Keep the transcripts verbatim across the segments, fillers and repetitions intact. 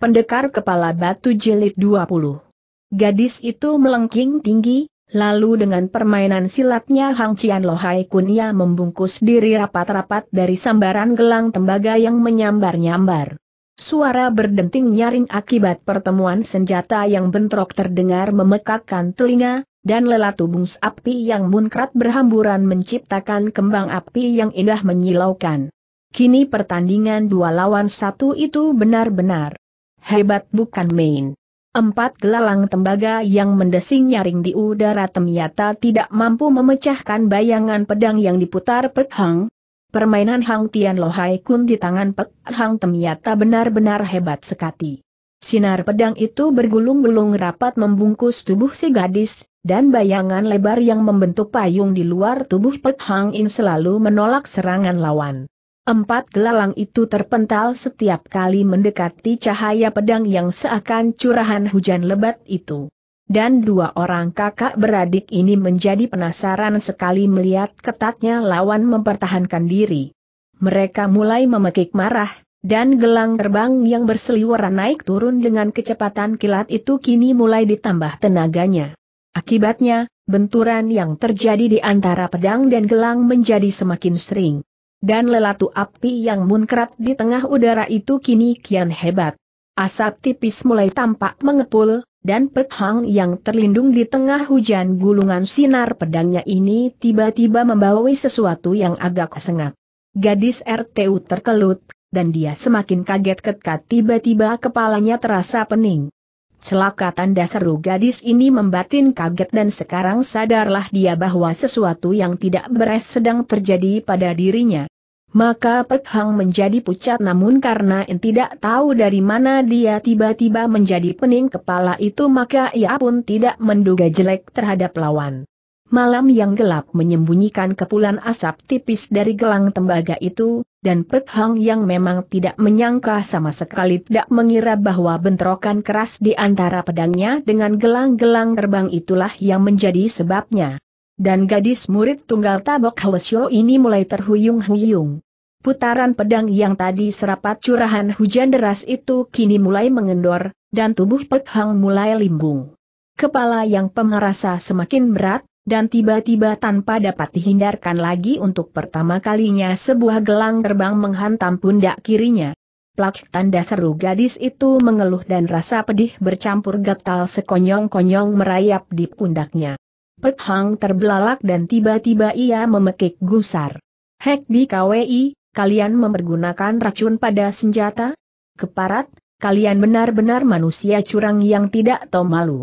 Pendekar Kepala Batu Jilid dua puluh. Gadis itu melengking tinggi, lalu dengan permainan silatnya Hang Cian Lo Hai Kunia membungkus diri rapat-rapat dari sambaran gelang tembaga yang menyambar-nyambar. Suara berdenting nyaring akibat pertemuan senjata yang bentrok terdengar memekakkan telinga, dan lelatu bungs api yang munkrat berhamburan menciptakan kembang api yang indah menyilaukan. Kini pertandingan dua lawan satu itu benar-benar hebat bukan main. Empat gelalang tembaga yang mendesing nyaring di udara ternyata tidak mampu memecahkan bayangan pedang yang diputar Pek Hong. Permainan Hang Cian Lo Hai Kun di tangan Pek Hang ternyata benar-benar hebat sekali. Sinar pedang itu bergulung-gulung rapat membungkus tubuh si gadis, dan bayangan lebar yang membentuk payung di luar tubuh Pek Hang In selalu menolak serangan lawan. Empat gelalang itu terpental setiap kali mendekati cahaya pedang yang seakan curahan hujan lebat itu. Dan dua orang kakak beradik ini menjadi penasaran sekali melihat ketatnya lawan mempertahankan diri. Mereka mulai memekik marah, dan gelang terbang yang berseliweran naik turun dengan kecepatan kilat itu kini mulai ditambah tenaganya. Akibatnya, benturan yang terjadi di antara pedang dan gelang menjadi semakin sering. Dan lelatu api yang munkrat di tengah udara itu kini kian hebat. Asap tipis mulai tampak mengepul, dan Pek Hang yang terlindung di tengah hujan gulungan sinar pedangnya ini tiba-tiba membawahi sesuatu yang agak sengap. Gadis R T U terkelut, dan dia semakin kaget ketika tiba-tiba kepalanya terasa pening. Celaka tanda seru gadis ini membatin kaget dan sekarang sadarlah dia bahwa sesuatu yang tidak beres sedang terjadi pada dirinya. Maka Pek Hang menjadi pucat, namun karena tidak tahu dari mana dia tiba-tiba menjadi pening kepala itu, maka ia pun tidak menduga jelek terhadap lawan. Malam yang gelap menyembunyikan kepulan asap tipis dari gelang tembaga itu, dan Pek Hang yang memang tidak menyangka sama sekali tidak mengira bahwa bentrokan keras di antara pedangnya dengan gelang-gelang terbang itulah yang menjadi sebabnya. Dan gadis murid tunggal Tabok Hwasio ini mulai terhuyung-huyung. Putaran pedang yang tadi serapat curahan hujan deras itu kini mulai mengendor, dan tubuh Pek Hang mulai limbung. Kepala yang pemerasa semakin berat, dan tiba-tiba tanpa dapat dihindarkan lagi untuk pertama kalinya sebuah gelang terbang menghantam pundak kirinya. Plak tanda seru gadis itu mengeluh dan rasa pedih bercampur gatal sekonyong-konyong merayap di pundaknya. Pek Hang terbelalak dan tiba-tiba ia memekik gusar. "Hek B K W I, kalian mempergunakan racun pada senjata? Keparat, kalian benar-benar manusia curang yang tidak tahu malu."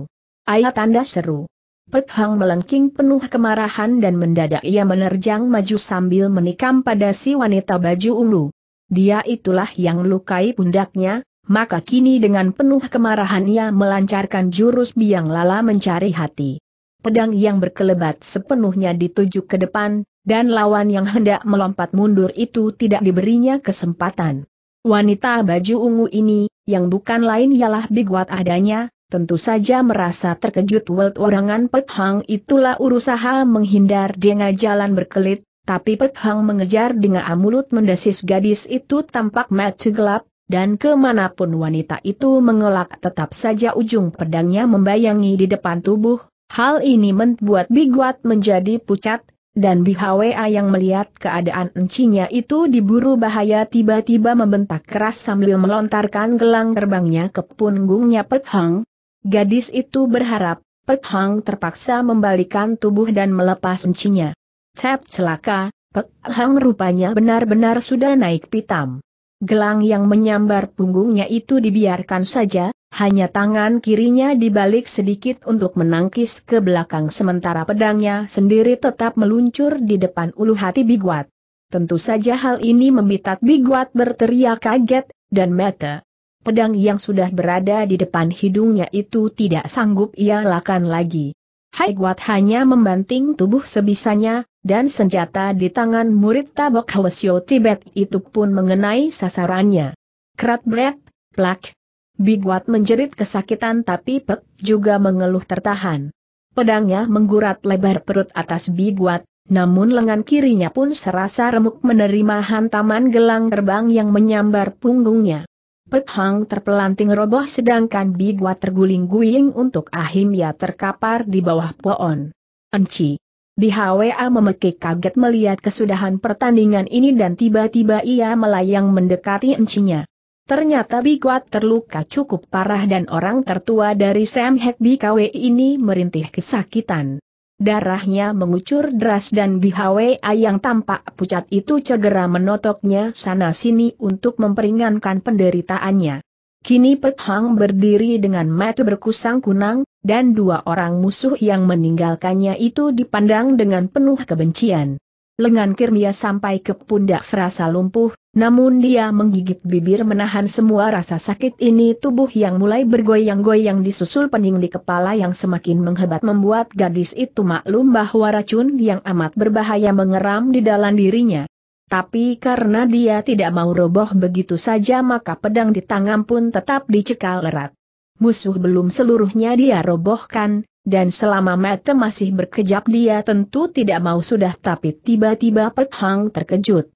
Ayah tanda seru. Pek Hang melengking penuh kemarahan dan mendadak ia menerjang maju sambil menikam pada si wanita baju ungu. Dia itulah yang melukai pundaknya, maka kini dengan penuh kemarahan ia melancarkan jurus biang lala mencari hati. Pedang yang berkelebat sepenuhnya dituju ke depan, dan lawan yang hendak melompat mundur itu tidak diberinya kesempatan. Wanita baju ungu ini, yang bukan lain ialah Bi Kwat adanya, tentu saja merasa terkejut welt-werangan Pek Hang itulah urusaha menghindar dengan jalan berkelit, tapi Pek Hang mengejar dengan mulut mendesis gadis itu tampak mata gelap, dan kemanapun wanita itu mengelak tetap saja ujung pedangnya membayangi di depan tubuh. Hal ini membuat Bi Kwat menjadi pucat, dan Bi Hawa yang melihat keadaan encinya itu diburu bahaya tiba-tiba membentak keras sambil melontarkan gelang terbangnya ke punggungnya Pek Hang. Gadis itu berharap, Pek Hang terpaksa membalikan tubuh dan melepas encinya. Cep celaka, Pek Hang rupanya benar-benar sudah naik pitam. Gelang yang menyambar punggungnya itu dibiarkan saja, hanya tangan kirinya dibalik sedikit untuk menangkis ke belakang sementara pedangnya sendiri tetap meluncur di depan ulu hati Bi Kwat. Tentu saja hal ini membitat Bi Kwat berteriak kaget, dan mata pedang yang sudah berada di depan hidungnya itu tidak sanggup ia lakukan lagi. Hai Kwat hanya membanting tubuh sebisanya, dan senjata di tangan murid Tabok Hwasio Tibet itu pun mengenai sasarannya. Krat bret, plak. Bi Kwat menjerit kesakitan tapi Pek juga mengeluh tertahan. Pedangnya menggurat lebar perut atas Bi Kwat, namun lengan kirinya pun serasa remuk menerima hantaman gelang terbang yang menyambar punggungnya. Pek Hong terpelanting roboh sedangkan Bi Kwat terguling-guling untuk ahimya terkapar di bawah pohon. Enci. Bi Hawa memekik kaget melihat kesudahan pertandingan ini dan tiba-tiba ia melayang mendekati encinya. Ternyata Bi Kwat terluka cukup parah dan orang tertua dari Sam Hek B K W ini merintih kesakitan. Darahnya mengucur deras dan Bi Hawa yang tampak pucat itu segera menotoknya sana-sini untuk memperingankan penderitaannya. Kini Pek Hong berdiri dengan mata berkusang kunang, dan dua orang musuh yang meninggalkannya itu dipandang dengan penuh kebencian. Lengan kirinya sampai ke pundak serasa lumpuh, namun dia menggigit bibir menahan semua rasa sakit ini. Tubuh yang mulai bergoyang-goyang disusul pening di kepala yang semakin menghebat membuat gadis itu maklum bahwa racun yang amat berbahaya mengeram di dalam dirinya. Tapi karena dia tidak mau roboh begitu saja maka pedang di tangan pun tetap dicekal erat. Musuh belum seluruhnya dia robohkan, dan selama mata masih berkejap dia tentu tidak mau sudah. Tapi tiba-tiba Pek Hong terkejut.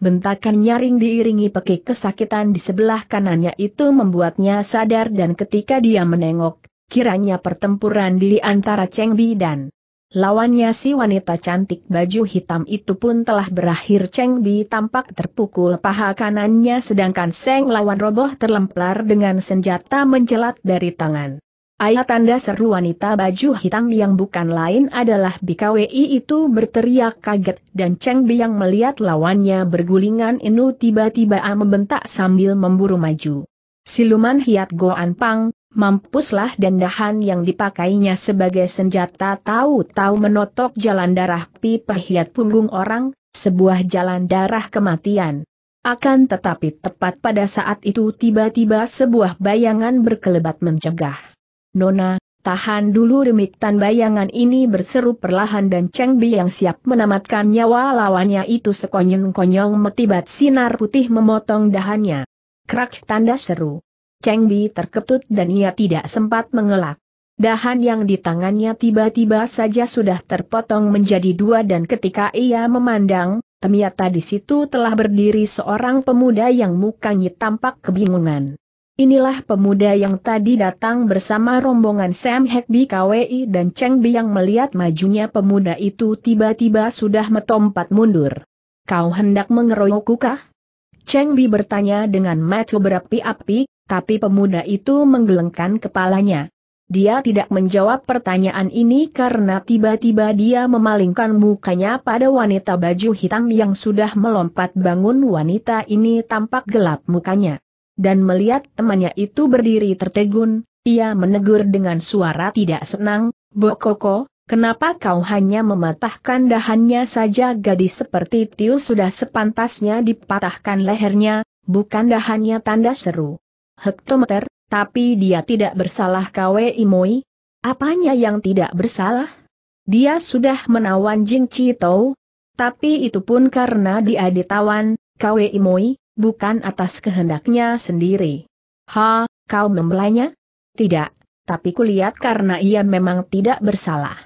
Bentakan nyaring diiringi pekik kesakitan di sebelah kanannya itu membuatnya sadar, dan ketika dia menengok, kiranya pertempuran di antara Cheng Bi dan lawannya si wanita cantik baju hitam itu pun telah berakhir. Cheng Bi tampak terpukul paha kanannya sedangkan Seng lawan roboh terlempar dengan senjata mencelat dari tangan. Ayat tanda seru wanita baju hitam yang bukan lain adalah B K W I itu berteriak kaget, dan Cheng Bi yang melihat lawannya bergulingan inu tiba-tiba membentak sambil memburu maju. Siluman Hiat Goan Pang, mampuslah! Dan dahan yang dipakainya sebagai senjata tahu-tahu menotok jalan darah pipa hiat punggung orang, sebuah jalan darah kematian. Akan tetapi tepat pada saat itu tiba-tiba sebuah bayangan berkelebat mencegah. Nona, tahan dulu, demikian bayangan ini berseru perlahan, dan Cheng Bi yang siap menamatkan nyawa lawannya itu sekonyong-konyong metibat sinar putih memotong dahannya. Krak, tanda seru. Cheng Bi terketut dan ia tidak sempat mengelak. Dahan yang di tangannya tiba-tiba saja sudah terpotong menjadi dua, dan ketika ia memandang, ternyata di situ telah berdiri seorang pemuda yang mukanya tampak kebingungan. Inilah pemuda yang tadi datang bersama rombongan Sam Hek B K W I, dan Cheng Bi yang melihat majunya pemuda itu tiba-tiba sudah metompat mundur. "Kau hendak mengeroyokku kah?" Cheng Bi bertanya dengan mata berapi-api, tapi pemuda itu menggelengkan kepalanya. Dia tidak menjawab pertanyaan ini karena tiba-tiba dia memalingkan mukanya pada wanita baju hitam yang sudah melompat bangun. Wanita ini tampak gelap mukanya. Dan melihat temannya itu berdiri tertegun, ia menegur dengan suara tidak senang, "Bokoko, kenapa kau hanya mematahkan dahannya saja? Gadis seperti Tiu sudah sepantasnya dipatahkan lehernya, bukan dahannya." Tanda seru. "Hektometer, tapi dia tidak bersalah." "Kwe Imoi, apanya yang tidak bersalah? Dia sudah menawan Jing Chi Tau, tapi itu pun karena dia ditawan, Kwe Imoi, bukan atas kehendaknya sendiri." "Ha, kau membelanya?" "Tidak, tapi kulihat karena ia memang tidak bersalah.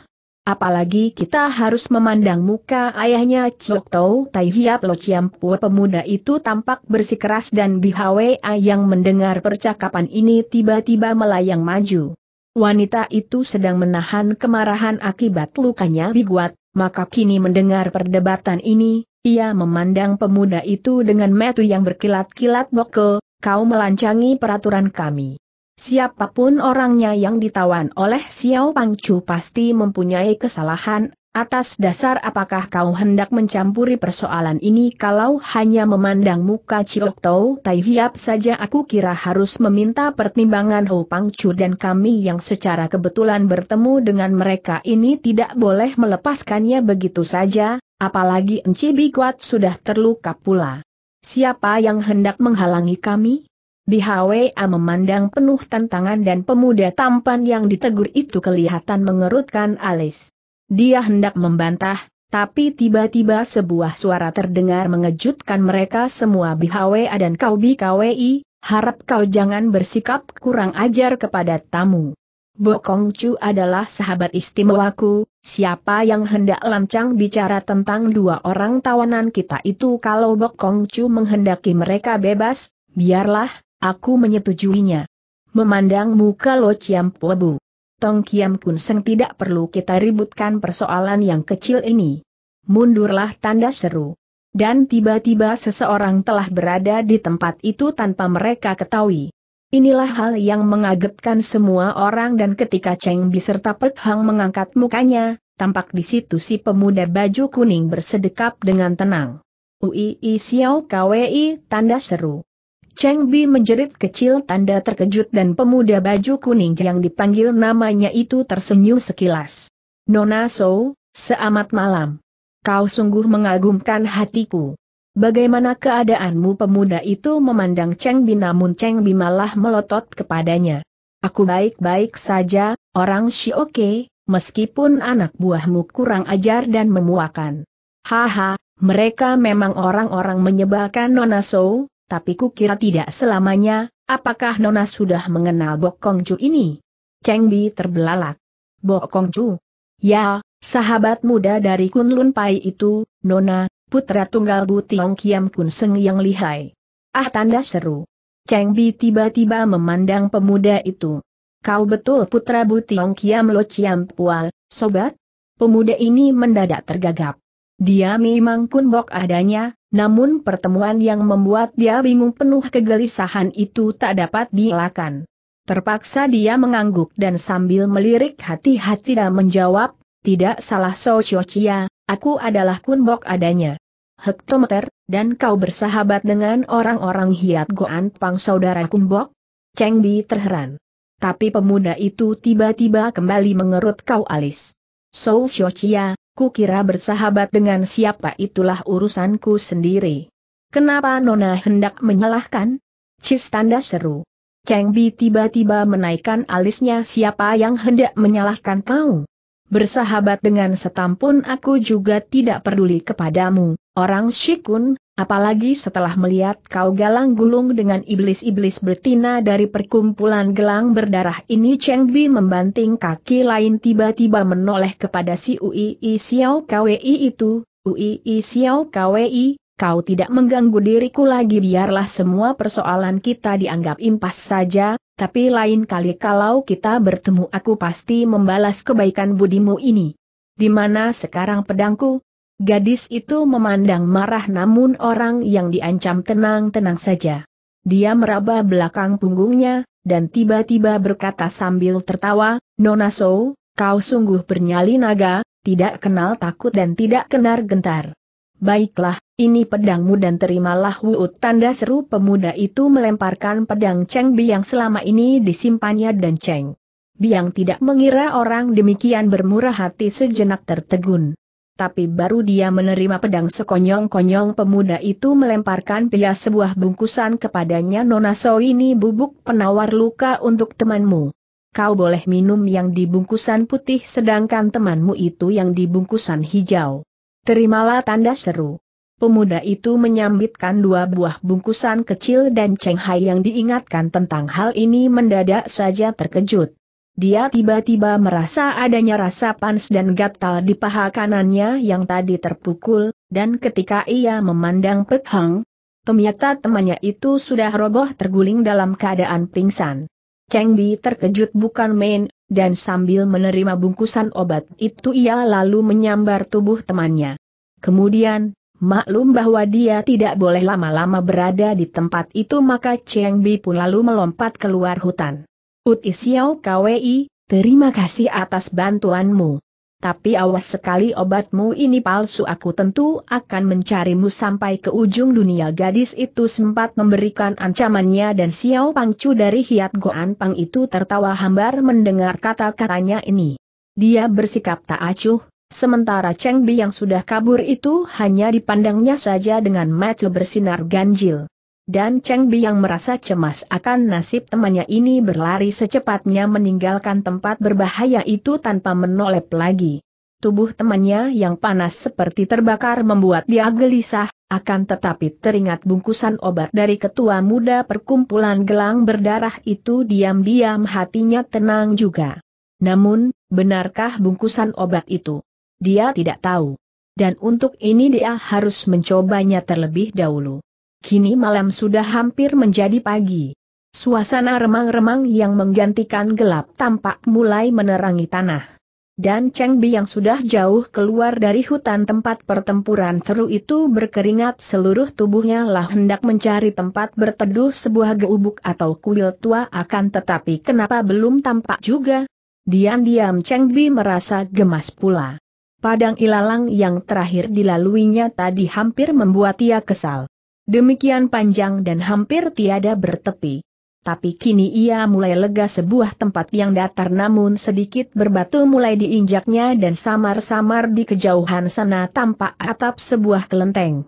Apalagi kita harus memandang muka ayahnya Chiok Tau Tai Hiap Lo Ciang Pu." Pemuda itu tampak bersikeras, dan Bi Hawa yang mendengar percakapan ini tiba-tiba melayang maju. Wanita itu sedang menahan kemarahan akibat lukanya Bi Kwat, maka kini mendengar perdebatan ini, ia memandang pemuda itu dengan mata yang berkilat-kilat. "Boko, kau melancangi peraturan kami. Siapapun orangnya yang ditawan oleh Xiao Pangcu pasti mempunyai kesalahan. Atas dasar apakah kau hendak mencampuri persoalan ini? Kalau hanya memandang muka Chiok Tau Tai Hiap saja aku kira harus meminta pertimbangan Hou Pangcu, dan kami yang secara kebetulan bertemu dengan mereka ini tidak boleh melepaskannya begitu saja. Apalagi Enci Bi Kwat sudah terluka pula. Siapa yang hendak menghalangi kami?" Bi Hawa memandang penuh tantangan, dan pemuda tampan yang ditegur itu kelihatan mengerutkan alis. Dia hendak membantah, tapi tiba-tiba sebuah suara terdengar mengejutkan mereka semua. "Bi Hawa dan kau B K W I, harap kau jangan bersikap kurang ajar kepada tamu. Bu Kongcu adalah sahabat istimewaku. Siapa yang hendak lancang bicara tentang dua orang tawanan kita itu? Kalau Bu Kongcu menghendaki mereka bebas, biarlah, Aku menyetujuinya. Memandang muka Lo Ciang Pu Bu Tong Kiam Kun Seng, tidak perlu kita ributkan persoalan yang kecil ini. Mundurlah, tanda seru. Dan tiba-tiba seseorang telah berada di tempat itu tanpa mereka ketahui. Inilah hal yang mengagetkan semua orang, dan ketika Cheng Bi serta Pek Hang mengangkat mukanya, tampak di situ si pemuda baju kuning bersedekap dengan tenang. Ui Siao Kwi, tanda seru. Cheng Bi menjerit kecil tanda terkejut, dan pemuda baju kuning yang dipanggil namanya itu tersenyum sekilas. Nona So, selamat malam. Kau sungguh mengagumkan hatiku. Bagaimana keadaanmu? Pemuda itu memandang Cheng Bi, namun Cheng Bi malah melotot kepadanya. Aku baik-baik saja, orang Shioke, meskipun anak buahmu kurang ajar dan memuakan. Haha, mereka memang orang-orang menyebalkan Nona So. Tapi kukira tidak selamanya. Apakah Nona sudah mengenal Bok Kongcu ini? Cheng Bi terbelalak. Bok Kongcu? Ya, sahabat muda dari Kunlun Pai itu, Nona, putra tunggal Bu Tong Kiam Kun Seng yang lihai. Ah, tanda seru. Cheng Bi tiba-tiba memandang pemuda itu. Kau betul putra Bu Tong Kiam Lo Ciam Pua, sobat? Pemuda ini mendadak tergagap. Dia memang Kun Bok adanya, namun pertemuan yang membuat dia bingung penuh kegelisahan itu tak dapat dielakkan. Terpaksa dia mengangguk dan sambil melirik hati-hati dan menjawab, tidak salah So Siochia, aku adalah Kun Bok adanya. Hektometer, dan kau bersahabat dengan orang-orang Hiat Goan Pang saudara Kun Bok? Cheng Bi terheran. Tapi pemuda itu tiba-tiba kembali mengerut kau alis. So Siochia, kukira bersahabat dengan siapa itulah urusanku sendiri. Kenapa Nona hendak menyalahkan? Cis, tanda seru. Cheng Bi tiba-tiba menaikkan alisnya. Siapa yang hendak menyalahkan kau? Bersahabat dengan setam pun aku juga tidak peduli kepadamu, orang Shikun, apalagi setelah melihat kau galang gulung dengan iblis-iblis betina dari perkumpulan gelang berdarah ini. Cheng Bi membanting kaki lain, tiba-tiba menoleh kepada si Ui Siao Kwi itu. Ui Siao Kwi, kau tidak mengganggu diriku lagi. Biarlah semua persoalan kita dianggap impas saja, tapi lain kali kalau kita bertemu aku pasti membalas kebaikan budimu ini. Di mana sekarang pedangku? Gadis itu memandang marah, namun orang yang diancam tenang-tenang saja. Dia meraba belakang punggungnya, dan tiba-tiba berkata sambil tertawa, Nona So, kau sungguh bernyali naga, tidak kenal takut dan tidak kenal gentar. Baiklah, ini pedangmu dan terimalah wuut, tanda seru. Pemuda itu melemparkan pedang Cheng Bi yang selama ini disimpannya, dan Cheng Bi yang tidak mengira orang demikian bermurah hati sejenak tertegun. Tapi baru dia menerima pedang sekonyong-konyong pemuda itu melemparkan pihak sebuah bungkusan kepadanya. Nona So, ini bubuk penawar luka untuk temanmu. Kau boleh minum yang dibungkusan putih, sedangkan temanmu itu yang dibungkusan hijau. Terimalah, tanda seru. Pemuda itu menyambitkan dua buah bungkusan kecil, dan Cheng Hai yang diingatkan tentang hal ini mendadak saja terkejut. Dia tiba-tiba merasa adanya rasa panas dan gatal di paha kanannya yang tadi terpukul, dan ketika ia memandang Pek Hang, ternyata temannya itu sudah roboh terguling dalam keadaan pingsan. Cheng Bi terkejut bukan main, dan sambil menerima bungkusan obat itu ia lalu menyambar tubuh temannya. Kemudian, maklum bahwa dia tidak boleh lama-lama berada di tempat itu, maka Cheng Bi pun lalu melompat keluar hutan. Uti Siao Kwi, terima kasih atas bantuanmu. Tapi awas sekali, obatmu ini palsu. Aku tentu akan mencarimu sampai ke ujung dunia. Gadis itu sempat memberikan ancamannya, dan Siao Pangcu dari Hiat Goan Pang itu tertawa hambar mendengar kata-katanya ini. Dia bersikap tak acuh, sementara Cheng Bi yang sudah kabur itu hanya dipandangnya saja dengan mata bersinar ganjil. Dan Cheng Bi yang merasa cemas akan nasib temannya ini berlari secepatnya meninggalkan tempat berbahaya itu tanpa menoleh lagi. Tubuh temannya yang panas seperti terbakar membuat dia gelisah, akan tetapi teringat bungkusan obat dari ketua muda perkumpulan gelang berdarah itu, diam-diam hatinya tenang juga. Namun, benarkah bungkusan obat itu? Dia tidak tahu. Dan untuk ini dia harus mencobanya terlebih dahulu. Kini malam sudah hampir menjadi pagi. Suasana remang-remang yang menggantikan gelap tampak mulai menerangi tanah. Dan Cheng Bi yang sudah jauh keluar dari hutan tempat pertempuran seru itu berkeringat seluruh tubuhnya lah hendak mencari tempat berteduh sebuah geubuk atau kuil tua, akan tetapi kenapa belum tampak juga? Diam-diam Cheng Bi merasa gemas pula. Padang ilalang yang terakhir dilaluinya tadi hampir membuat ia kesal. Demikian panjang dan hampir tiada bertepi. Tapi kini ia mulai lega, sebuah tempat yang datar namun sedikit berbatu mulai diinjaknya dan samar-samar di kejauhan sana tampak atap sebuah kelenteng.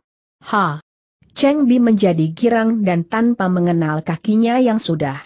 Ha! Cheng Bi menjadi girang dan tanpa mengenal kakinya yang sudah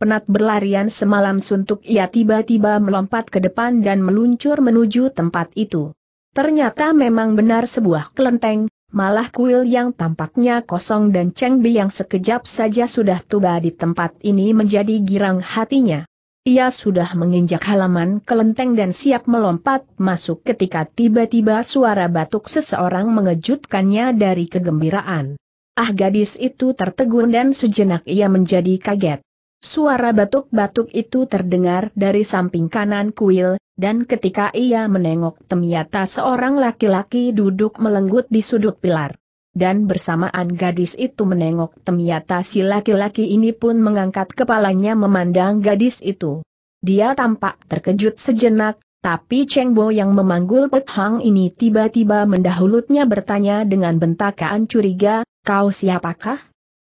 penat berlarian semalam suntuk ia tiba-tiba melompat ke depan dan meluncur menuju tempat itu. Ternyata memang benar sebuah kelenteng. Malah kuil yang tampaknya kosong, dan Cheng Bi yang sekejap saja sudah tiba di tempat ini menjadi girang hatinya. Ia sudah menginjak halaman kelenteng dan siap melompat masuk ketika tiba-tiba suara batuk seseorang mengejutkannya dari kegembiraan. Ah, gadis itu tertegun dan sejenak ia menjadi kaget. Suara batuk-batuk itu terdengar dari samping kanan kuil. Dan ketika ia menengok, ternyata seorang laki-laki duduk melenggut di sudut pilar. Dan bersamaan gadis itu menengok, ternyata si laki-laki ini pun mengangkat kepalanya memandang gadis itu. Dia tampak terkejut sejenak, tapi Cheng Bo yang memanggul Pek Hong ini tiba-tiba mendahulutnya bertanya dengan bentakaan curiga, "Kau siapakah?"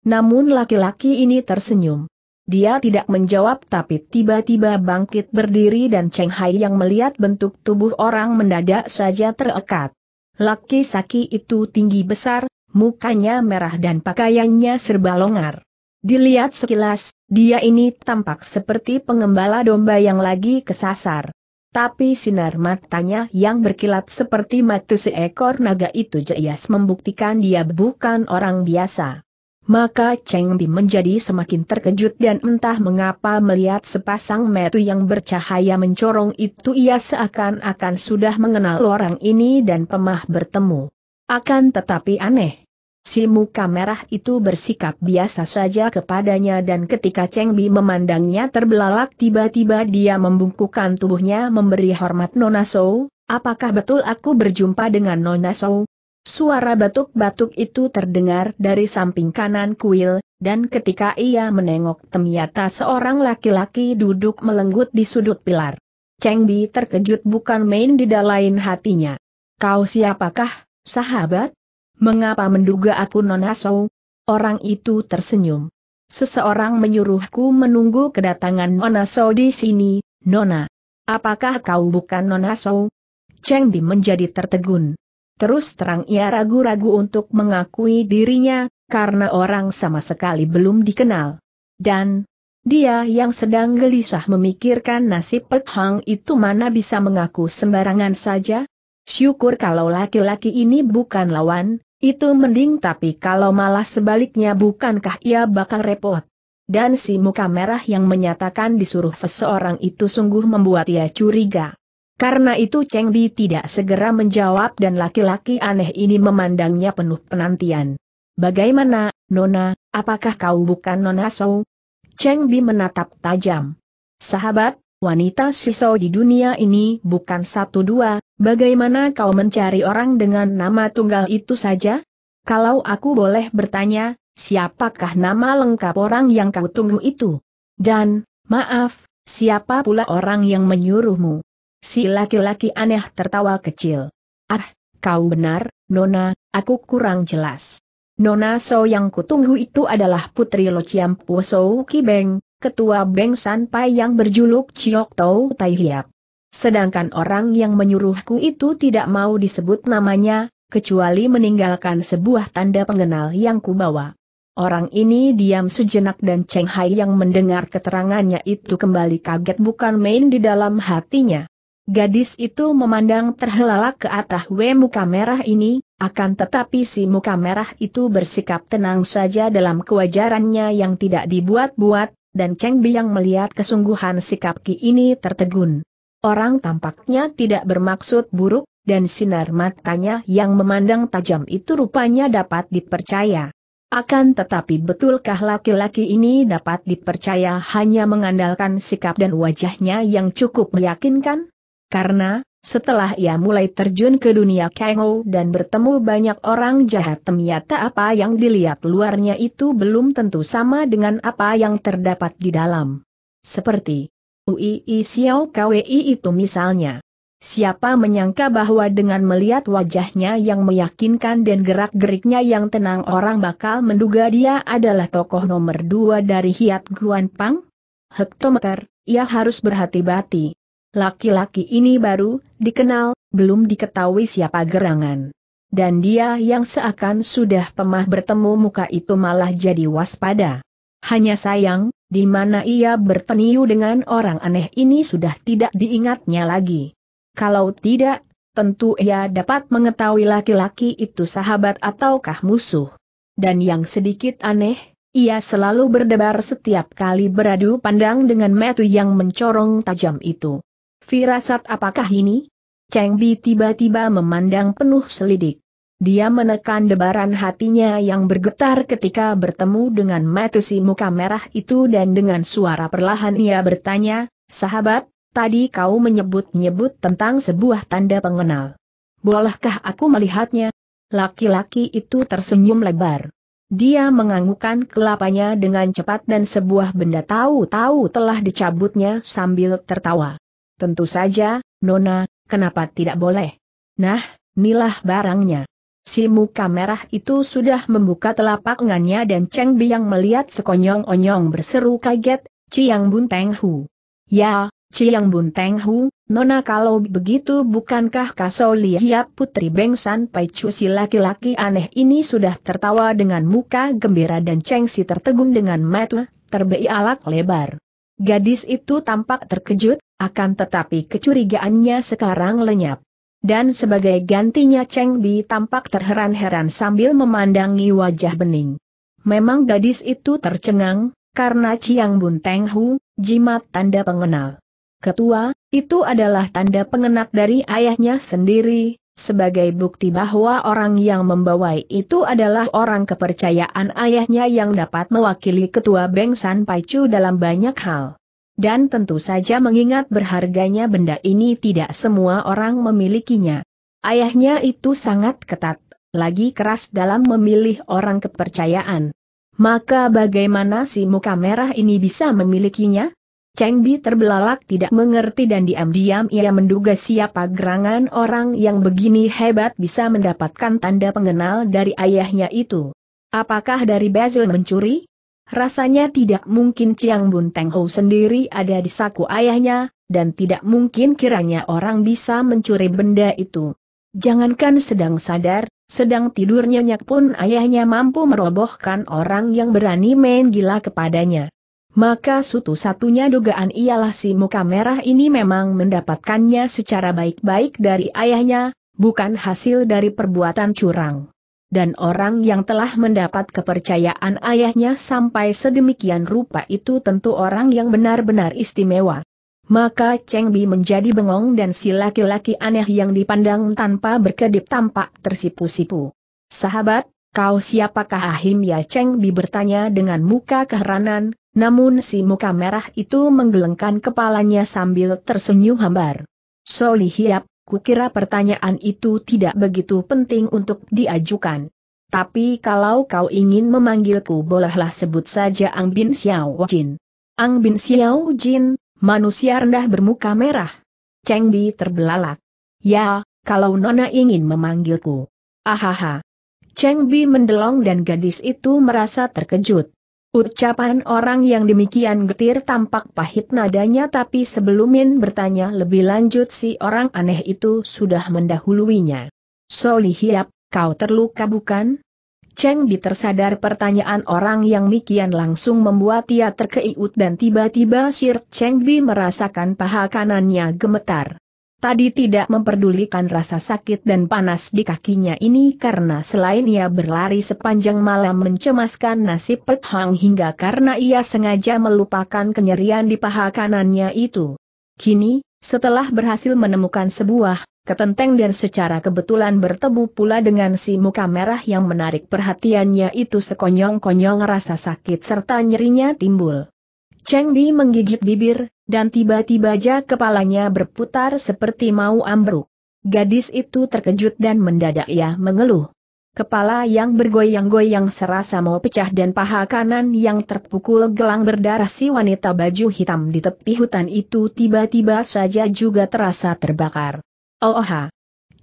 Namun laki-laki ini tersenyum. Dia tidak menjawab tapi tiba-tiba bangkit berdiri dan Cheng Hai yang melihat bentuk tubuh orang mendadak saja terekat. Laki-laki itu tinggi besar, mukanya merah dan pakaiannya serba longgar. Dilihat sekilas, dia ini tampak seperti pengembala domba yang lagi kesasar. Tapi sinar matanya yang berkilat seperti mata seekor naga itu jelas membuktikan dia bukan orang biasa. Maka Cheng Bi menjadi semakin terkejut dan entah mengapa melihat sepasang mata yang bercahaya mencorong itu ia seakan-akan sudah mengenal orang ini dan pernah bertemu. Akan tetapi aneh, si muka merah itu bersikap biasa saja kepadanya dan ketika Cheng Bi memandangnya terbelalak tiba-tiba dia membungkukkan tubuhnya memberi hormat. "Nona Sou, apakah betul aku berjumpa dengan Nona Sou?" Suara batuk-batuk itu terdengar dari samping kanan kuil, dan ketika ia menengok ternyata seorang laki-laki duduk melenggut di sudut pilar. Cheng Bi terkejut bukan main di dalam hatinya. "Kau siapakah, sahabat? Mengapa menduga aku Nona Sou?" Orang itu tersenyum. "Seseorang menyuruhku menunggu kedatangan Nona Sou di sini, Nona. Apakah kau bukan Nona Sou?" Cheng Bi menjadi tertegun. Terus terang ia ragu-ragu untuk mengakui dirinya, karena orang sama sekali belum dikenal. Dan dia yang sedang gelisah memikirkan nasib Pek Hong itu mana bisa mengaku sembarangan saja? Syukur kalau laki-laki ini bukan lawan, itu mending, tapi kalau malah sebaliknya bukankah ia bakal repot? Dan si muka merah yang menyatakan disuruh seseorang itu sungguh membuat ia curiga. Karena itu Cheng Bi tidak segera menjawab dan laki-laki aneh ini memandangnya penuh penantian. "Bagaimana, Nona, apakah kau bukan Nona Sou?" Cheng Bi menatap tajam. "Sahabat, wanita sisau di dunia ini bukan satu dua, bagaimana kau mencari orang dengan nama tunggal itu saja? Kalau aku boleh bertanya, siapakah nama lengkap orang yang kau tunggu itu? Dan, maaf, siapa pula orang yang menyuruhmu?" Si laki-laki aneh tertawa kecil. "Ah, kau benar, Nona, aku kurang jelas. Nona Sou yang kutunggu itu adalah putri Lo Ciang Pu So Ki Beng, ketua Beng San Pai yang berjuluk Chiok Tau Tai Hiap. Sedangkan orang yang menyuruhku itu tidak mau disebut namanya, kecuali meninggalkan sebuah tanda pengenal yang kubawa." Orang ini diam sejenak dan Cheng Hai yang mendengar keterangannya itu kembali kaget bukan main di dalam hatinya. Gadis itu memandang terhelalak ke atas W muka merah ini, akan tetapi si muka merah itu bersikap tenang saja dalam kewajarannya yang tidak dibuat-buat, dan Cheng Bi yang melihat kesungguhan sikap Ki ini tertegun. Orang tampaknya tidak bermaksud buruk, dan sinar matanya yang memandang tajam itu rupanya dapat dipercaya. Akan tetapi betulkah laki-laki ini dapat dipercaya hanya mengandalkan sikap dan wajahnya yang cukup meyakinkan? Karena, setelah ia mulai terjun ke dunia Kangou dan bertemu banyak orang jahat, ternyata apa yang dilihat luarnya itu belum tentu sama dengan apa yang terdapat di dalam. Seperti Ui Siao Kwi itu misalnya. Siapa menyangka bahwa dengan melihat wajahnya yang meyakinkan dan gerak-geriknya yang tenang orang bakal menduga dia adalah tokoh nomor dua dari Hiat Goan Pang? Hektometer, ia harus berhati-hati. Laki-laki ini baru dikenal, belum diketahui siapa gerangan. Dan dia yang seakan sudah pernah bertemu muka itu malah jadi waspada. Hanya sayang, di mana ia bertemu dengan orang aneh ini sudah tidak diingatnya lagi. Kalau tidak, tentu ia dapat mengetahui laki-laki itu sahabat ataukah musuh. Dan yang sedikit aneh, ia selalu berdebar setiap kali beradu pandang dengan mata yang mencorong tajam itu. Firasat apakah ini? Cheng Bi tiba-tiba memandang penuh selidik. Dia menekan debaran hatinya yang bergetar ketika bertemu dengan mata si muka merah itu dan dengan suara perlahan ia bertanya, "Sahabat? Tadi kau menyebut-nyebut tentang sebuah tanda pengenal. Bolehkah aku melihatnya?" Laki-laki itu tersenyum lebar. Dia menganggukkan kelapanya dengan cepat dan sebuah benda tahu-tahu telah dicabutnya sambil tertawa. "Tentu saja, Nona, kenapa tidak boleh? Nah, inilah barangnya." Si muka merah itu sudah membuka telapak tangannya dan Cheng Bi yang melihat sekonyong-onyong berseru kaget, "Ciang Bun Teng Hu." "Ya, Ciang Bun Teng Hu, Nona, kalau begitu bukankah Kasau Lihat Putri Beng San Pai?" Si laki-laki aneh ini sudah tertawa dengan muka gembira dan Cheng Si tertegun dengan mata terbelalak lebar. Gadis itu tampak terkejut, akan tetapi kecurigaannya sekarang lenyap. Dan sebagai gantinya Cheng Bi tampak terheran-heran sambil memandangi wajah bening. Memang gadis itu tercengang, karena Ciang Bun Teng Hu, jimat tanda pengenal. Ketua, itu adalah tanda pengenal dari ayahnya sendiri, sebagai bukti bahwa orang yang membawa itu adalah orang kepercayaan ayahnya yang dapat mewakili ketua Beng San Pai Chu dalam banyak hal. Dan tentu saja mengingat berharganya benda ini tidak semua orang memilikinya. Ayahnya itu sangat ketat, lagi keras dalam memilih orang kepercayaan. Maka bagaimana si muka merah ini bisa memilikinya? Cheng Bi terbelalak tidak mengerti dan diam-diam ia menduga siapa gerangan orang yang begini hebat bisa mendapatkan tanda pengenal dari ayahnya itu. Apakah dari Basil mencuri? Rasanya tidak mungkin Ciang Bun Teng Hu sendiri ada di saku ayahnya, dan tidak mungkin kiranya orang bisa mencuri benda itu. Jangankan sedang sadar, sedang tidurnya nyenyak pun ayahnya mampu merobohkan orang yang berani main gila kepadanya. Maka satu-satunya dugaan ialah si muka merah ini memang mendapatkannya secara baik-baik dari ayahnya, bukan hasil dari perbuatan curang. Dan orang yang telah mendapat kepercayaan ayahnya sampai sedemikian rupa itu tentu orang yang benar-benar istimewa. Maka Cheng Bi menjadi bengong dan si laki-laki aneh yang dipandang tanpa berkedip tampak tersipu-sipu. "Sahabat, kau siapakah?" "Ahim ya," Cheng Bi bertanya dengan muka keheranan. Namun si muka merah itu menggelengkan kepalanya sambil tersenyum hambar. "So Lihiap, kukira pertanyaan itu tidak begitu penting untuk diajukan. Tapi kalau kau ingin memanggilku bolehlah sebut saja Ang Bin Siao Jin." "Ang Bin Siao Jin, manusia rendah bermuka merah?" Cheng Bi terbelalak. "Ya, kalau Nona ingin memanggilku." "Ahaha." Cheng Bi mendelong dan gadis itu merasa terkejut. Ucapan orang yang demikian getir tampak pahit nadanya, tapi sebelum bertanya lebih lanjut si orang aneh itu sudah mendahuluinya. "So Lihiap, kau terluka bukan?" Cheng Bi tersadar pertanyaan orang yang demikian langsung membuat ia terkeiut dan tiba-tiba sir Cheng Bi merasakan paha kanannya gemetar. Tadi tidak memperdulikan rasa sakit dan panas di kakinya ini karena selain ia berlari sepanjang malam mencemaskan nasib Pek Hong hingga karena ia sengaja melupakan kenyerian di paha kanannya itu. Kini, setelah berhasil menemukan sebuah ketenteng dan secara kebetulan bertemu pula dengan si muka merah yang menarik perhatiannya itu, sekonyong-konyong rasa sakit serta nyerinya timbul. Cheng Bi menggigit bibir, dan tiba-tiba aja kepalanya berputar seperti mau ambruk. Gadis itu terkejut dan mendadak ia mengeluh. Kepala yang bergoyang-goyang serasa mau pecah dan paha kanan yang terpukul gelang berdarah si wanita baju hitam di tepi hutan itu tiba-tiba saja juga terasa terbakar. Oha!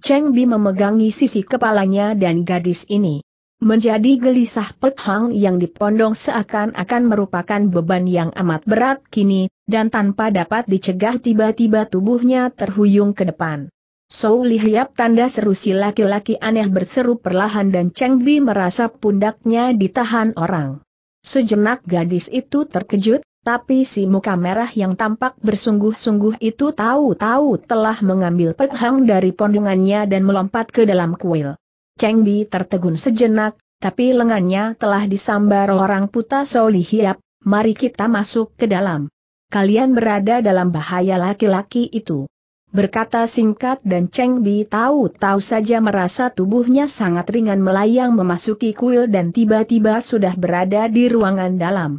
Cheng Bi memegangi sisi kepalanya dan gadis ini menjadi gelisah. Pek Hong yang dipondong seakan-akan merupakan beban yang amat berat kini, dan tanpa dapat dicegah tiba-tiba tubuhnya terhuyung ke depan. So Lihiap tanda seru si laki-laki aneh berseru perlahan, dan Cheng Bi merasa pundaknya ditahan orang. Sejenak gadis itu terkejut, tapi si muka merah yang tampak bersungguh-sungguh itu tahu-tahu telah mengambil Pek Hong dari pondongannya dan melompat ke dalam kuil. Cheng Bi tertegun sejenak, tapi lengannya telah disambar orang buta So Lihiap. "Mari kita masuk ke dalam. Kalian berada dalam bahaya," laki-laki itu berkata singkat, dan Cheng Bi tahu-tahu saja merasa tubuhnya sangat ringan melayang memasuki kuil dan tiba-tiba sudah berada di ruangan dalam.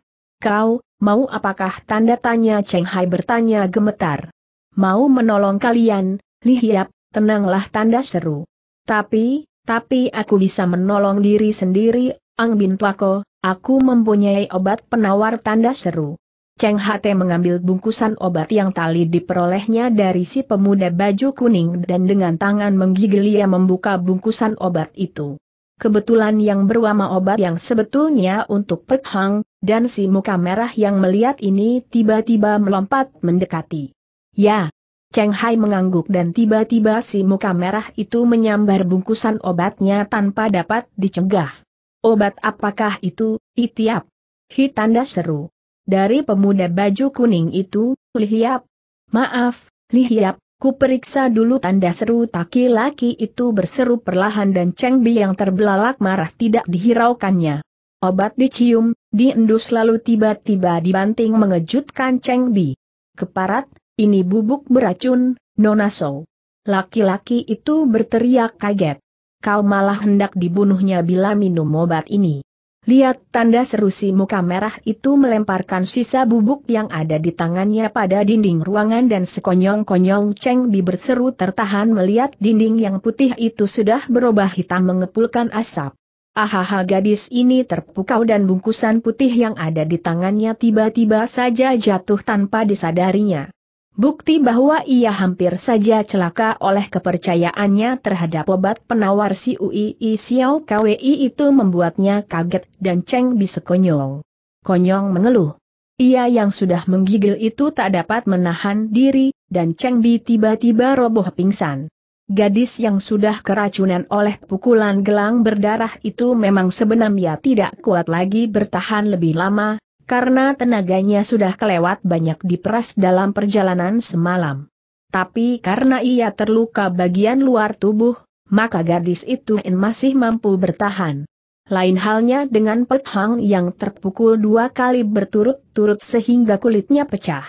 "Kau mau apakah?" tanda tanya Cheng Hai bertanya gemetar. "Mau menolong kalian, Lihiap, tenanglah," tanda seru. Tapi, tapi aku bisa menolong diri sendiri, Ang Bin Tuako, aku mempunyai obat penawar," tanda seru. Cheng Hai mengambil bungkusan obat yang tali diperolehnya dari si pemuda baju kuning dan dengan tangan menggigil ia membuka bungkusan obat itu. Kebetulan yang berwarna obat yang sebetulnya untuk Pek Hong, dan si muka merah yang melihat ini tiba-tiba melompat mendekati. "Ya." Cheng Hai mengangguk dan tiba-tiba si muka merah itu menyambar bungkusan obatnya tanpa dapat dicegah. "Obat apakah itu, Itiap?" "Hi," tanda seru dari pemuda baju kuning itu. "Lihiap. Maaf, Lihiap. Ku periksa dulu," tanda seru laki-laki itu berseru perlahan, dan Cheng Bi yang terbelalak marah tidak dihiraukannya. Obat dicium, diendus lalu tiba-tiba dibanting mengejutkan Cheng Bi. "Keparat, ini bubuk beracun, Nona So!" Laki-laki itu berteriak kaget. "Kau malah hendak dibunuhnya bila minum obat ini. Lihat!" tanda seru si muka merah itu melemparkan sisa bubuk yang ada di tangannya pada dinding ruangan, dan sekonyong-konyong Cheng Bi berseru tertahan melihat dinding yang putih itu sudah berubah hitam mengepulkan asap. Ahaha, gadis ini terpukau dan bungkusan putih yang ada di tangannya tiba-tiba saja jatuh tanpa disadarinya. Bukti bahwa ia hampir saja celaka oleh kepercayaannya terhadap obat penawar si Ui Siao Kwi itu membuatnya kaget dan Cheng Bi sekonyong konyong mengeluh. Ia yang sudah menggigil itu tak dapat menahan diri, dan Cheng Bi tiba-tiba roboh pingsan. Gadis yang sudah keracunan oleh pukulan gelang berdarah itu memang sebenarnya tidak kuat lagi bertahan lebih lama, karena tenaganya sudah kelewat banyak diperas dalam perjalanan semalam. Tapi karena ia terluka bagian luar tubuh, maka gadis itu masih mampu bertahan. Lain halnya dengan Pek Hong yang terpukul dua kali berturut-turut sehingga kulitnya pecah.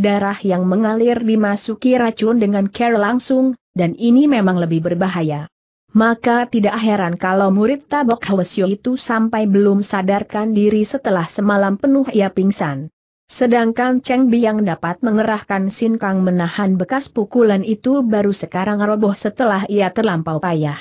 Darah yang mengalir dimasuki racun dengan care langsung, dan ini memang lebih berbahaya. Maka tidak heran kalau murid Tabok Hwasio itu sampai belum sadarkan diri setelah semalam penuh ia pingsan. Sedangkan Cheng Bi yang dapat mengerahkan sinkang menahan bekas pukulan itu baru sekarang roboh setelah ia terlampau payah.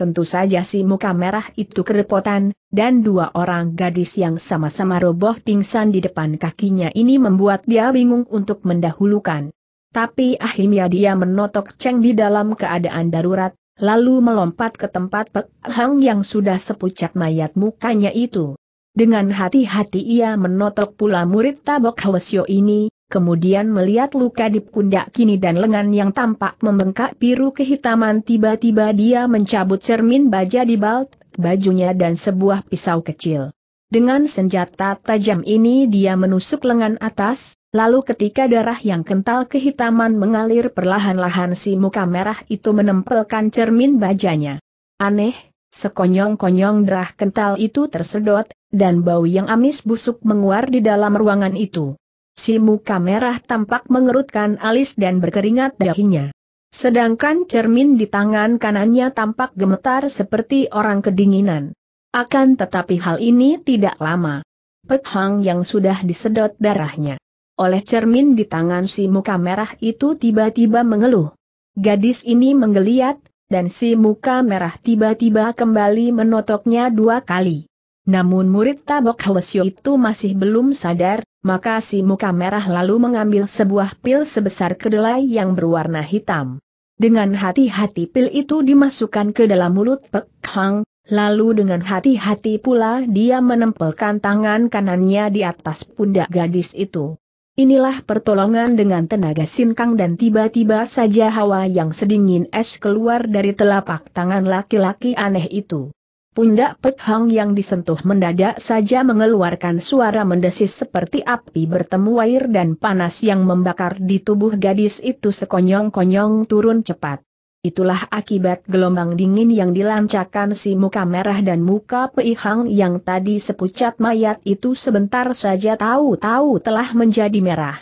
Tentu saja si muka merah itu kerepotan, dan dua orang gadis yang sama-sama roboh pingsan di depan kakinya ini membuat dia bingung untuk mendahulukan. Tapi akhirnya dia menotok Cheng Bi dalam keadaan darurat, lalu melompat ke tempat Pek Hong yang sudah sepucat mayat mukanya itu. Dengan hati-hati ia menotok pula murid Tabok Hwasio ini, kemudian melihat luka di pundak kini dan lengan yang tampak membengkak biru kehitaman. Tiba-tiba dia mencabut cermin baja di balt bajunya dan sebuah pisau kecil. Dengan senjata tajam ini dia menusuk lengan atas, lalu ketika darah yang kental kehitaman mengalir perlahan-lahan si muka merah itu menempelkan cermin bajanya. Aneh, sekonyong-konyong darah kental itu tersedot, dan bau yang amis busuk menguar di dalam ruangan itu. Si muka merah tampak mengerutkan alis dan berkeringat dahinya. Sedangkan cermin di tangan kanannya tampak gemetar seperti orang kedinginan. Akan tetapi hal ini tidak lama. Pek Hong yang sudah disedot darahnya oleh cermin di tangan si muka merah itu tiba-tiba mengeluh. Gadis ini menggeliat, dan si muka merah tiba-tiba kembali menotoknya dua kali. Namun murid Tabok Hwasio itu masih belum sadar, maka si muka merah lalu mengambil sebuah pil sebesar kedelai yang berwarna hitam. Dengan hati-hati pil itu dimasukkan ke dalam mulut Pek Hong, lalu dengan hati-hati pula dia menempelkan tangan kanannya di atas pundak gadis itu. Inilah pertolongan dengan tenaga sinkang, dan tiba-tiba saja hawa yang sedingin es keluar dari telapak tangan laki-laki aneh itu. Pundak Pek Hong yang disentuh mendadak saja mengeluarkan suara mendesis seperti api bertemu air, dan panas yang membakar di tubuh gadis itu sekonyong-konyong turun cepat. Itulah akibat gelombang dingin yang dilancarkan si muka merah, dan muka Pek Hong yang tadi sepucat mayat itu sebentar saja tahu-tahu telah menjadi merah.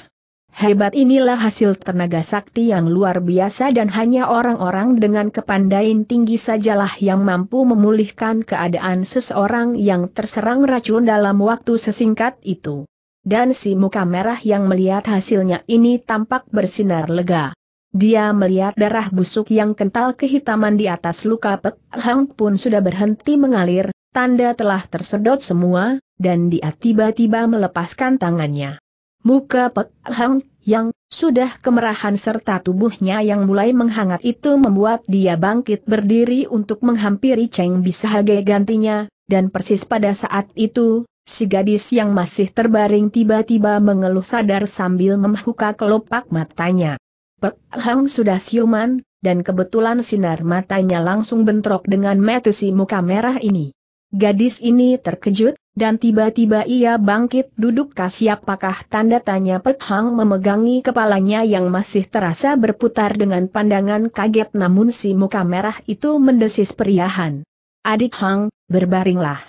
Hebat, inilah hasil tenaga sakti yang luar biasa, dan hanya orang-orang dengan kepandaian tinggi sajalah yang mampu memulihkan keadaan seseorang yang terserang racun dalam waktu sesingkat itu. Dan si muka merah yang melihat hasilnya ini tampak bersinar lega. Dia melihat darah busuk yang kental kehitaman di atas luka Pek Hong pun sudah berhenti mengalir, tanda telah tersedot semua, dan dia tiba-tiba melepaskan tangannya. Muka Pek Hong yang sudah kemerahan serta tubuhnya yang mulai menghangat itu membuat dia bangkit berdiri untuk menghampiri Cheng Bi sebagai gantinya, dan persis pada saat itu, si gadis yang masih terbaring tiba-tiba mengeluh sadar sambil membuka kelopak matanya. Pek Hong sudah siuman, dan kebetulan sinar matanya langsung bentrok dengan mata si muka merah ini. Gadis ini terkejut, dan tiba-tiba ia bangkit duduk. Siapakah, tanda tanya Pek Hong memegangi kepalanya yang masih terasa berputar dengan pandangan kaget, namun si muka merah itu mendesis periahan. Adik Hong, berbaringlah.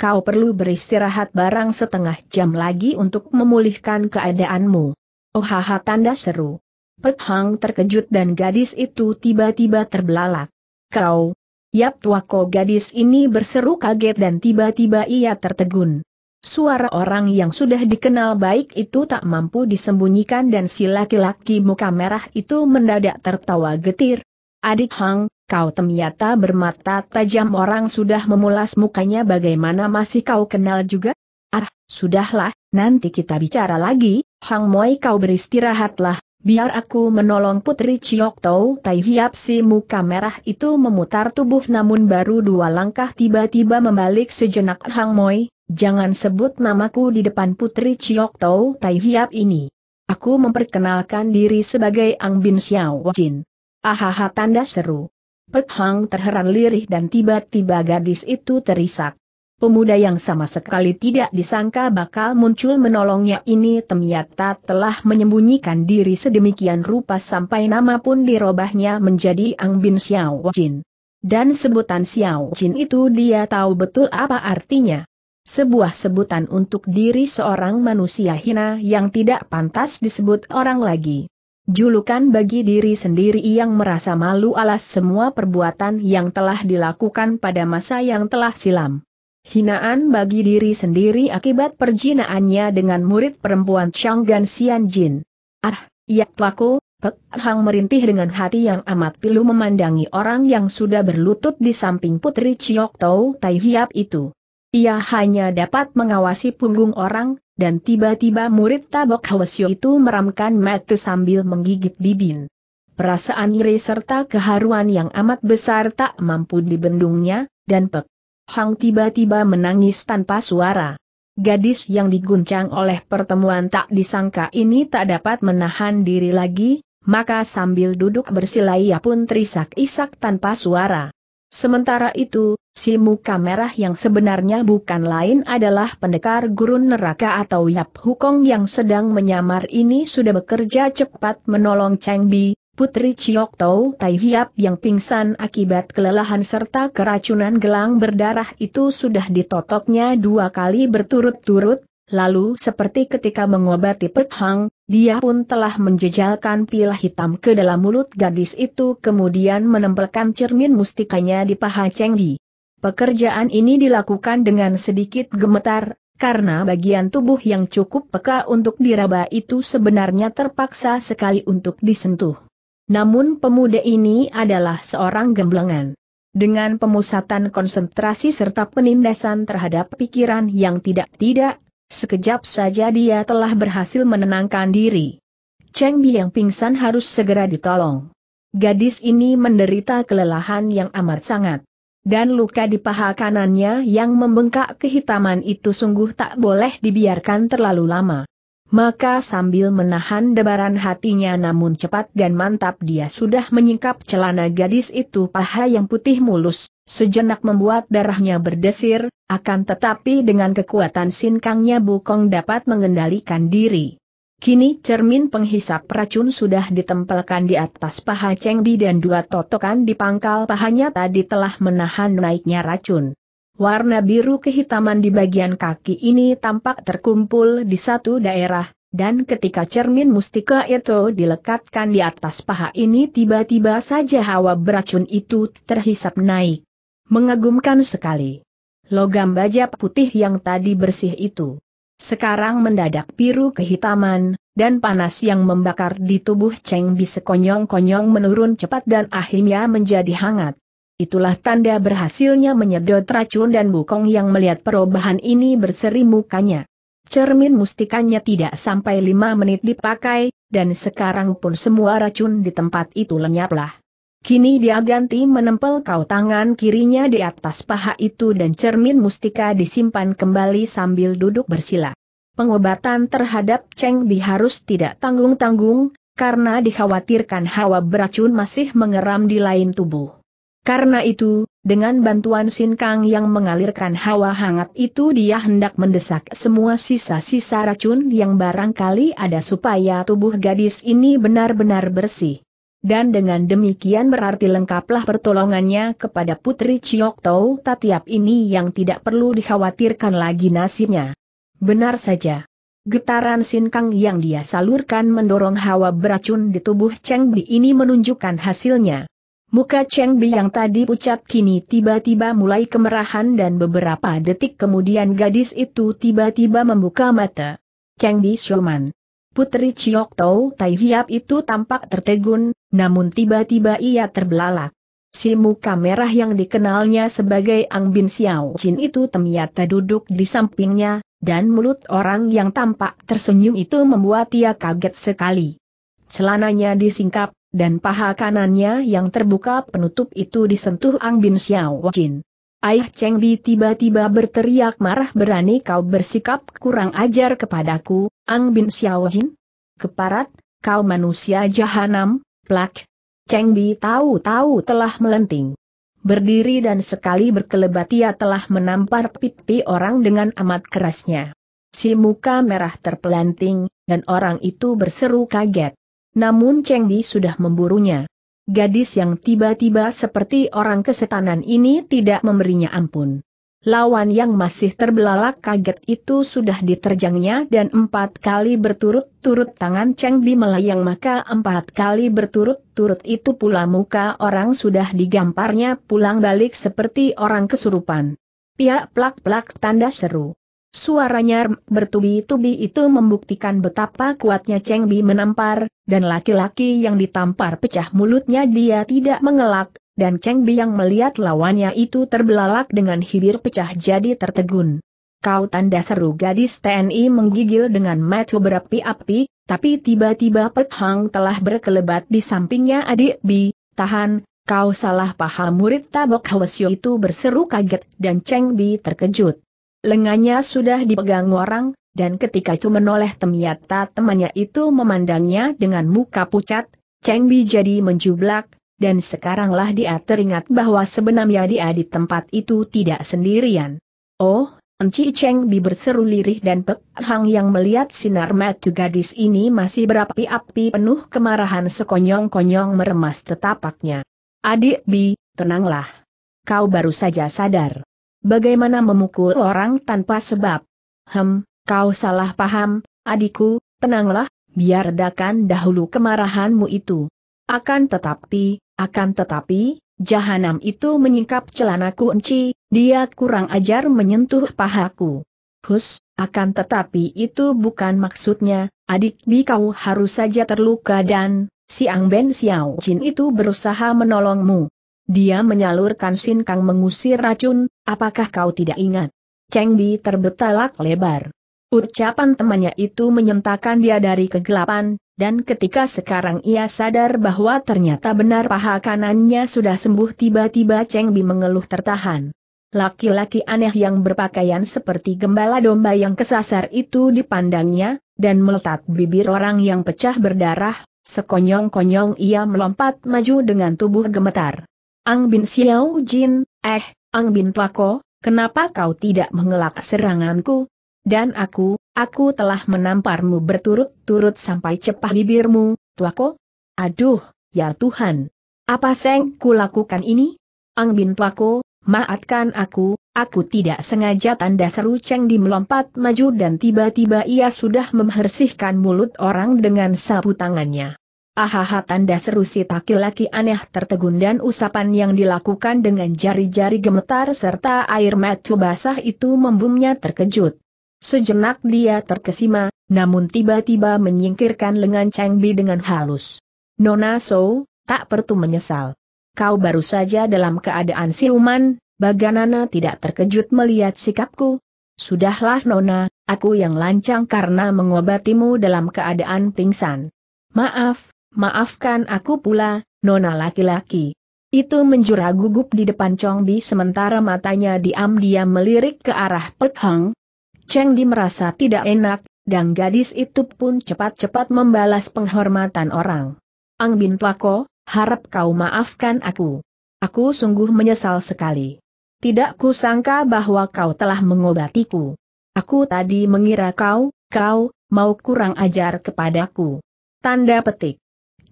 Kau perlu beristirahat barang setengah jam lagi untuk memulihkan keadaanmu. Oh haha, tanda seru. Pek Hong terkejut dan gadis itu tiba-tiba terbelalak. Kau... Yap tuako, gadis ini berseru kaget dan tiba-tiba ia tertegun. Suara orang yang sudah dikenal baik itu tak mampu disembunyikan, dan si laki-laki muka merah itu mendadak tertawa getir. Adik Hong, kau ternyata bermata tajam, orang sudah memulas mukanya, bagaimana masih kau kenal juga? Ah, sudahlah, nanti kita bicara lagi. Hong Moi, kau beristirahatlah. Biar aku menolong putri Chiok Tau Tai Hiap. Si muka merah itu memutar tubuh, namun baru dua langkah tiba-tiba membalik sejenak. Hang Moi, jangan sebut namaku di depan putri Chiok Tau Tai Hiap ini. Aku memperkenalkan diri sebagai Ang Bin Siao Jin. Ahaha, tanda seru. Pek Hong terheran lirih dan tiba-tiba gadis itu terisak. Pemuda yang sama sekali tidak disangka bakal muncul menolongnya ini ternyata telah menyembunyikan diri sedemikian rupa sampai nama pun dirobahnya menjadi Ang Bin Siao Jin. Dan sebutan Siao Jin itu dia tahu betul apa artinya. Sebuah sebutan untuk diri seorang manusia hina yang tidak pantas disebut orang lagi. Julukan bagi diri sendiri yang merasa malu alas semua perbuatan yang telah dilakukan pada masa yang telah silam. Hinaan bagi diri sendiri akibat perjinaannya dengan murid perempuan Chang Gan Sian Jin. Ah, ya tuaku, Pek Hong merintih dengan hati yang amat pilu memandangi orang yang sudah berlutut di samping putri Chiok Tau Tai Hiap itu. Ia hanya dapat mengawasi punggung orang, dan tiba-tiba murid Tabok Hwasio itu meramkan mata sambil menggigit bibir. Perasaan iri serta keharuan yang amat besar tak mampu dibendungnya, dan Pek Hong tiba-tiba menangis tanpa suara. Gadis yang diguncang oleh pertemuan tak disangka ini tak dapat menahan diri lagi, maka sambil duduk bersila ia pun terisak-isak tanpa suara. Sementara itu, si muka merah yang sebenarnya bukan lain adalah pendekar gurun neraka atau Yap Hu Kong yang sedang menyamar ini sudah bekerja cepat menolong Cheng Bi, putri Chiok Tau Tai Hiap yang pingsan akibat kelelahan serta keracunan gelang berdarah itu sudah ditotoknya dua kali berturut-turut, lalu seperti ketika mengobati Pek Hong, Dia pun telah menjejalkan pil hitam ke dalam mulut gadis itu kemudian menempelkan cermin mustikanya di paha Cheng Bi. Pekerjaan ini dilakukan dengan sedikit gemetar, karena bagian tubuh yang cukup peka untuk diraba itu sebenarnya terpaksa sekali untuk disentuh. Namun pemuda ini adalah seorang gemblengan. Dengan pemusatan konsentrasi serta penindasan terhadap pikiran yang tidak-tidak, sekejap saja dia telah berhasil menenangkan diri. Cheng Bi yang pingsan harus segera ditolong. Gadis ini menderita kelelahan yang amat sangat. Dan luka di paha kanannya yang membengkak kehitaman itu sungguh tak boleh dibiarkan terlalu lama. Maka sambil menahan debaran hatinya namun cepat dan mantap dia sudah menyingkap celana gadis itu paha yang putih mulus, sejenak membuat darahnya berdesir, akan tetapi dengan kekuatan sinkangnya Bu Kong dapat mengendalikan diri. Kini cermin penghisap racun sudah ditempelkan di atas paha Cheng Bi dan dua totokan di pangkal pahanya tadi telah menahan naiknya racun. Warna biru kehitaman di bagian kaki ini tampak terkumpul di satu daerah, dan ketika cermin mustika itu dilekatkan di atas paha ini tiba-tiba saja hawa beracun itu terhisap naik. Mengagumkan sekali. Logam baja putih yang tadi bersih itu sekarang mendadak biru kehitaman, dan panas yang membakar di tubuh Cheng Bi sekonyong-konyong menurun cepat dan akhirnya menjadi hangat. Itulah tanda berhasilnya menyedot racun dan Bu Kong yang melihat perubahan ini berseri mukanya. Cermin mustikanya tidak sampai lima menit dipakai, dan sekarang pun semua racun di tempat itu lenyaplah. Kini dia ganti menempel kau tangan kirinya di atas paha itu dan cermin mustika disimpan kembali sambil duduk bersila. Pengobatan terhadap Cheng Bi harus tidak tanggung-tanggung, karena dikhawatirkan hawa beracun masih mengeram di lain tubuh. Karena itu, dengan bantuan sinkang yang mengalirkan hawa hangat itu dia hendak mendesak semua sisa-sisa racun yang barangkali ada supaya tubuh gadis ini benar-benar bersih. Dan dengan demikian berarti lengkaplah pertolongannya kepada putri Chiok Tau Tai Hiap ini yang tidak perlu dikhawatirkan lagi nasibnya. Benar saja. Getaran sinkang yang dia salurkan mendorong hawa beracun di tubuh Cheng Bi ini menunjukkan hasilnya. Muka Cheng Bi yang tadi pucat kini tiba-tiba mulai kemerahan dan beberapa detik kemudian gadis itu tiba-tiba membuka mata. Cheng Bi Shoman. Putri Chiok Tau Tai Hiap itu tampak tertegun, namun tiba-tiba ia terbelalak. Si muka merah yang dikenalnya sebagai Ang Bin Siao Jin itu ternyata duduk di sampingnya, dan mulut orang yang tampak tersenyum itu membuat ia kaget sekali. Celananya disingkap, dan paha kanannya yang terbuka penutup itu disentuh Ang Bin Siao Jin. Aih, Cheng Bi tiba-tiba berteriak marah, berani kau bersikap kurang ajar kepadaku, Ang Bin Siao Jin? Keparat, kau manusia jahanam, plak. Cheng Bi tahu-tahu telah melenting. Berdiri dan sekali berkelebat ia telah menampar pipi orang dengan amat kerasnya. Si muka merah terpelanting, dan orang itu berseru kaget. Namun Cheng Bi sudah memburunya. Gadis yang tiba-tiba seperti orang kesetanan ini tidak memberinya ampun. Lawan yang masih terbelalak kaget itu sudah diterjangnya dan empat kali berturut-turut tangan Cheng Bi melayang, maka empat kali berturut-turut itu pula muka orang sudah digamparnya pulang balik seperti orang kesurupan. Pia plak-plak tanda seru. Suaranya bertubi-tubi itu membuktikan betapa kuatnya Cheng Bi menampar, dan laki-laki yang ditampar pecah mulutnya dia tidak mengelak, dan Cheng Bi yang melihat lawannya itu terbelalak dengan bibir pecah jadi tertegun. Kau tanda seru gadis T N I menggigil dengan mata berapi-api, tapi tiba-tiba Pek Hong telah berkelebat di sampingnya. Adik Bi, tahan, kau salah paham. Murid Tabok Hwasio itu berseru kaget dan Cheng Bi terkejut. Lengannya sudah dipegang orang, dan ketika itu menoleh ternyata temannya itu memandangnya dengan muka pucat. Cheng Bi jadi menjublak, dan sekaranglah dia teringat bahwa sebenarnya dia di tempat itu tidak sendirian. Oh, Enci! Cheng Bi berseru lirih, dan Pek Hang yang melihat sinar mata gadis ini masih berapi-api penuh kemarahan sekonyong-konyong meremas tetapaknya. Adik Bi, tenanglah. Kau baru saja sadar. Bagaimana memukul orang tanpa sebab? Hem, kau salah paham, adikku, tenanglah, biar redakan dahulu kemarahanmu itu. Akan tetapi, akan tetapi, jahanam itu menyingkap celanaku enci, dia kurang ajar menyentuh pahaku. Hus, akan tetapi itu bukan maksudnya, adik Bi, kau harus saja terluka dan si Ang Bin Siao Jin itu berusaha menolongmu. Dia menyalurkan sin kang mengusir racun, apakah kau tidak ingat? Cheng Bi terbetalak lebar. Ucapan temannya itu menyentakkan dia dari kegelapan, dan ketika sekarang ia sadar bahwa ternyata benar paha kanannya sudah sembuh, tiba-tiba Cheng Bi mengeluh tertahan. Laki-laki aneh yang berpakaian seperti gembala domba yang kesasar itu dipandangnya, dan meletak bibir orang yang pecah berdarah, sekonyong-konyong ia melompat maju dengan tubuh gemetar. Ang Bin Siao Jin, eh, Ang Bin Tuako, kenapa kau tidak mengelak seranganku? Dan aku, aku telah menamparmu berturut-turut sampai cepah bibirmu, Tuako. Aduh, ya Tuhan. Apa seng kulakukan ini? Ang Bin Tuako, maafkan aku, aku tidak sengaja, tanda seru Cheng Bi melompat maju dan tiba-tiba ia sudah membersihkan mulut orang dengan sapu tangannya. Ahaha, tanda seru si laki-laki aneh tertegun dan usapan yang dilakukan dengan jari-jari gemetar serta air mata basah itu membumnya terkejut. Sejenak dia terkesima, namun tiba-tiba menyingkirkan lengan Cheng Bi dengan halus. Nona So, tak perlu menyesal. Kau baru saja dalam keadaan siluman, bagaimana tidak terkejut melihat sikapku? Sudahlah Nona, aku yang lancang karena mengobatimu dalam keadaan pingsan. Maaf, maafkan aku pula, Nona. Laki-laki itu menjura gugup di depan Cheng Bi sementara matanya diam-diam melirik ke arah Pek Hong. Cheng Bi merasa tidak enak, dan gadis itu pun cepat-cepat membalas penghormatan orang. Ang Bin Tuako, harap kau maafkan aku. Aku sungguh menyesal sekali. Tidak kusangka bahwa kau telah mengobatiku. Aku tadi mengira kau, kau, mau kurang ajar kepadaku. Tanda petik.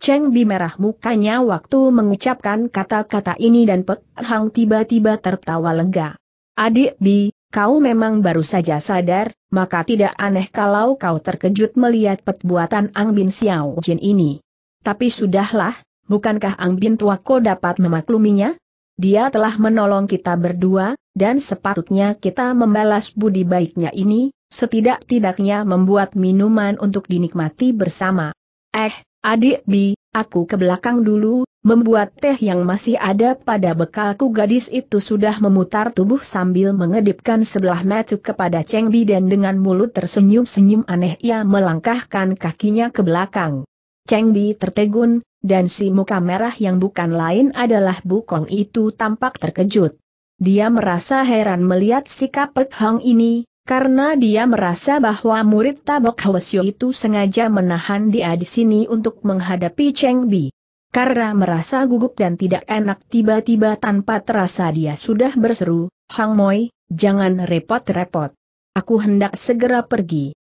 Cheng Bi merah mukanya waktu mengucapkan kata-kata ini dan Pek Hang tiba-tiba tertawa lega. Adik Bi, kau memang baru saja sadar, maka tidak aneh kalau kau terkejut melihat perbuatan Ang Bin Siao Jin ini. Tapi sudahlah. Bukankah Ang Bin Tuako dapat memakluminya? Dia telah menolong kita berdua, dan sepatutnya kita membalas budi baiknya ini, setidak-tidaknya membuat minuman untuk dinikmati bersama. Eh, adik Bi, aku ke belakang dulu, membuat teh yang masih ada pada bekalku. Gadis itu sudah memutar tubuh sambil mengedipkan sebelah mata kepada Cheng Bi dan dengan mulut tersenyum-senyum aneh ia melangkahkan kakinya ke belakang. Cheng Bi tertegun, dan si muka merah yang bukan lain adalah Bu Kong itu tampak terkejut. Dia merasa heran melihat sikap Pek Hong ini, karena dia merasa bahwa murid Tabok Hwasio itu sengaja menahan dia di sini untuk menghadapi Cheng Bi. Karena merasa gugup dan tidak enak, tiba-tiba tanpa terasa dia sudah berseru, "Hang Moi, jangan repot-repot. Aku hendak segera pergi."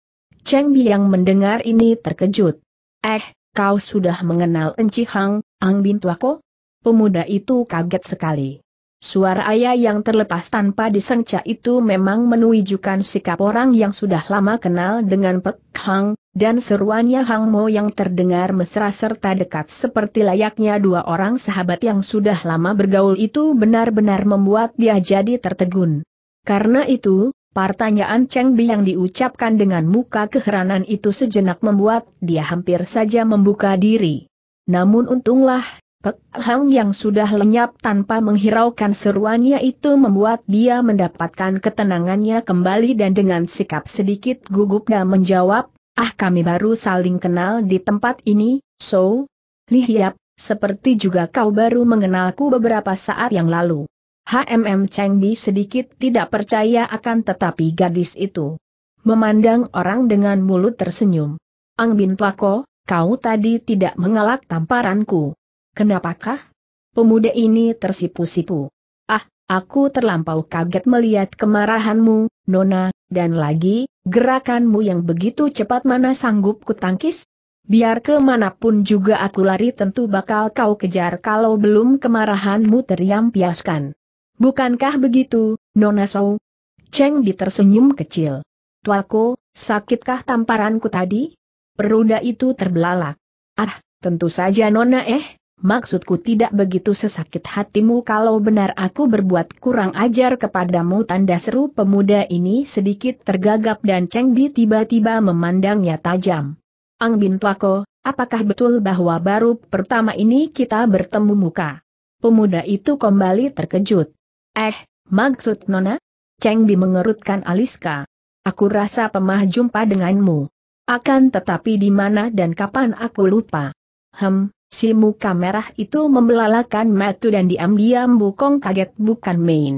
Cheng Bi yang mendengar ini terkejut. Eh, kau sudah mengenal Enci Hang, Ang Bin Tuako? Pemuda itu kaget sekali. Suara ayah yang terlepas tanpa disengca itu memang menunjukkan sikap orang yang sudah lama kenal dengan Pek Hang, dan seruannya Hang Mo yang terdengar mesra serta dekat seperti layaknya dua orang sahabat yang sudah lama bergaul itu benar-benar membuat dia jadi tertegun. Karena itu, pertanyaan Cheng Bi yang diucapkan dengan muka keheranan itu sejenak membuat dia hampir saja membuka diri. Namun untunglah, Pek Hang yang sudah lenyap tanpa menghiraukan seruannya itu membuat dia mendapatkan ketenangannya kembali dan dengan sikap sedikit gugup dia menjawab, "Ah, kami baru saling kenal di tempat ini, So Lihiap, seperti juga kau baru mengenalku beberapa saat yang lalu." Hmm, Cheng Bi sedikit tidak percaya akan tetapi gadis itu memandang orang dengan mulut tersenyum. Ang Bin Tuako, kau tadi tidak mengelak tamparanku. Kenapakah? Pemuda ini tersipu-sipu. Ah, aku terlampau kaget melihat kemarahanmu, Nona, dan lagi, gerakanmu yang begitu cepat mana sanggup kutangkis? Biar kemanapun juga aku lari tentu bakal kau kejar kalau belum kemarahanmu teriampiaskan. Bukankah begitu, Nona So? Cheng Bi tersenyum kecil. Tuako, sakitkah tamparanku tadi? Peruda itu terbelalak. Ah, tentu saja Nona eh, maksudku tidak begitu sesakit hatimu kalau benar aku berbuat kurang ajar kepadamu, tanda seru pemuda ini sedikit tergagap dan Cheng Bi tiba-tiba memandangnya tajam. Ang Bin Tuako, apakah betul bahwa baru pertama ini kita bertemu muka? Pemuda itu kembali terkejut. Eh, maksud Nona? Cheng Bi mengerutkan aliska. Aku rasa pernah jumpa denganmu. Akan tetapi di mana dan kapan aku lupa. Hem, si muka merah itu membelalakan mata dan diam-diam bukong kaget bukan main.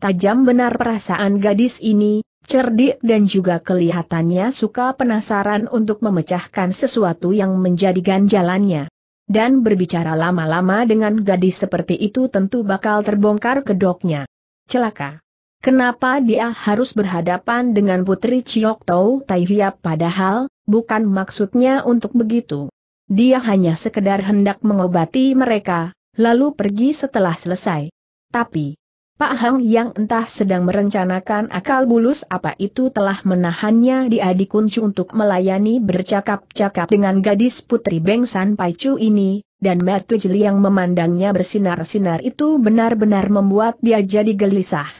Tajam benar perasaan gadis ini, cerdik dan juga kelihatannya suka penasaran untuk memecahkan sesuatu yang menjadi ganjalannya. Dan berbicara lama-lama dengan gadis seperti itu tentu bakal terbongkar kedoknya. Celaka. Kenapa dia harus berhadapan dengan putri Chiok Tau Tai Hiap padahal, bukan maksudnya untuk begitu. Dia hanya sekedar hendak mengobati mereka, lalu pergi setelah selesai. Tapi, Pak Hang yang entah sedang merencanakan akal bulus apa itu telah menahannya di adi kunci untuk melayani bercakap-cakap dengan gadis putri Beng San Pai Chu ini. Dan mata jeli yang memandangnya bersinar-sinar itu benar-benar membuat dia jadi gelisah.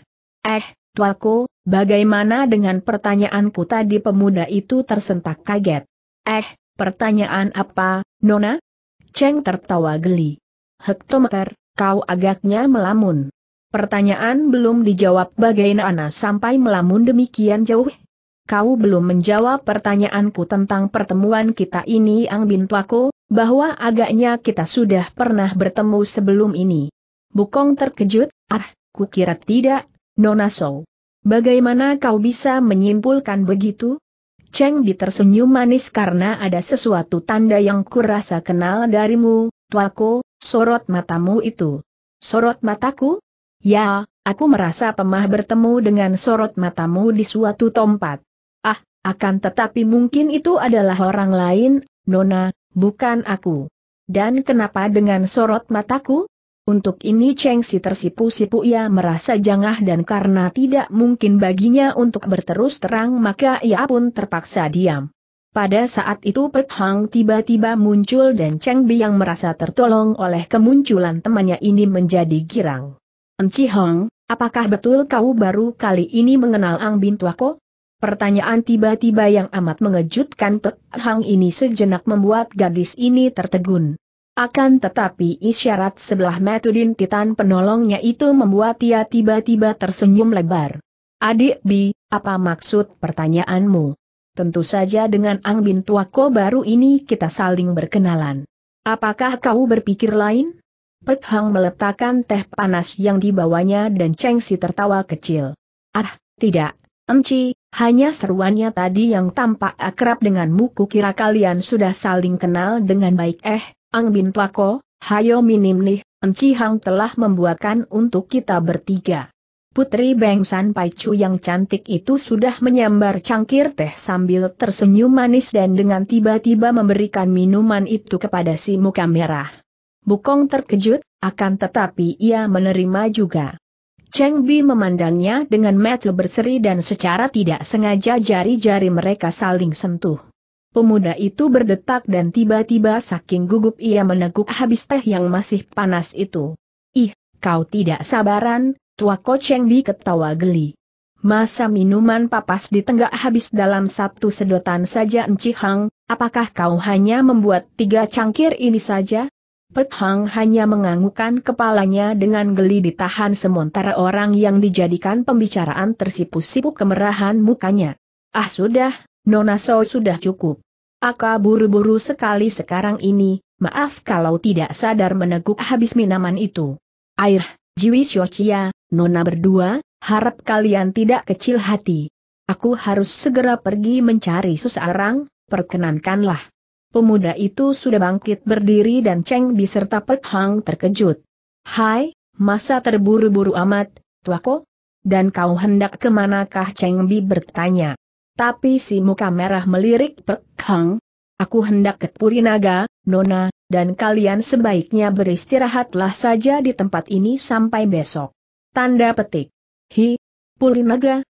Eh, tuaku, bagaimana dengan pertanyaanku tadi? Pemuda itu tersentak kaget. Eh, pertanyaan apa, Nona? Cheng tertawa geli. Hektometer, kau agaknya melamun. Pertanyaan belum dijawab bagaimana sampai melamun demikian jauh? Kau belum menjawab pertanyaanku tentang pertemuan kita ini. Ang Bin Tuaku, bahwa agaknya kita sudah pernah bertemu sebelum ini. Bukong terkejut, ah, kukira tidak. Nona So, bagaimana kau bisa menyimpulkan begitu? Cheng Bi tersenyum manis karena ada sesuatu tanda yang kurasa kenal darimu, tuaku, sorot matamu itu. Sorot mataku? Ya, aku merasa pernah bertemu dengan sorot matamu di suatu tempat. Ah, akan tetapi mungkin itu adalah orang lain, Nona, bukan aku. Dan kenapa dengan sorot mataku? Untuk ini Cheng Si tersipu-sipu, ia merasa jangah dan karena tidak mungkin baginya untuk berterus terang maka ia pun terpaksa diam. Pada saat itu Pek Hong tiba-tiba muncul dan Cheng Bi yang merasa tertolong oleh kemunculan temannya ini menjadi girang. Enci Hong, apakah betul kau baru kali ini mengenal Ang Bin Tuako? Pertanyaan tiba-tiba yang amat mengejutkan Pek Hong ini sejenak membuat gadis ini tertegun. Akan tetapi isyarat sebelah Metudin Titan penolongnya itu membuat ia tiba-tiba tersenyum lebar. Adik Bi, apa maksud pertanyaanmu? Tentu saja dengan Ang Bin Tuako baru ini kita saling berkenalan. Apakah kau berpikir lain? Pek Hong meletakkan teh panas yang dibawanya dan Cheng Si tertawa kecil. Ah, tidak, Enci, hanya seruannya tadi yang tampak akrab denganmu, kukira kalian sudah saling kenal dengan baik. eh. Ang Bin Tuako, hayo minim nih, Enci Hang telah membuatkan untuk kita bertiga. Putri Beng San Pai Chu yang cantik itu sudah menyambar cangkir teh sambil tersenyum manis dan dengan tiba-tiba memberikan minuman itu kepada si muka merah. Bukong terkejut, akan tetapi ia menerima juga. Cheng Bi memandangnya dengan mata berseri dan secara tidak sengaja jari-jari mereka saling sentuh. Pemuda itu berdetak dan tiba-tiba saking gugup ia meneguk habis teh yang masih panas itu. Ih, kau tidak sabaran, tuaku. Cheng Bi ketawa geli. Masa minuman papas ditenggak habis dalam satu sedotan saja? Enci Hang, apakah kau hanya membuat tiga cangkir ini saja? Pek Hong hanya menganggukkan kepalanya dengan geli ditahan sementara orang yang dijadikan pembicaraan tersipu-sipu kemerahan mukanya. Ah sudah, Nona So sudah cukup. Aku buru-buru sekali sekarang ini, maaf kalau tidak sadar meneguk habis minuman itu. Air, jiwi Shochia, Nona berdua, harap kalian tidak kecil hati. Aku harus segera pergi mencari seseorang, perkenankanlah. Pemuda itu sudah bangkit berdiri dan Cheng Bi serta Pek Hong terkejut. Hai, masa terburu-buru amat, tuaku? Dan kau hendak kemanakah? Cheng Bi bertanya. Tapi si muka merah melirik Pek Hong. Aku hendak ke Purinaga, Nona, dan kalian sebaiknya beristirahatlah saja di tempat ini sampai besok. Tanda petik. Hi, Purinaga?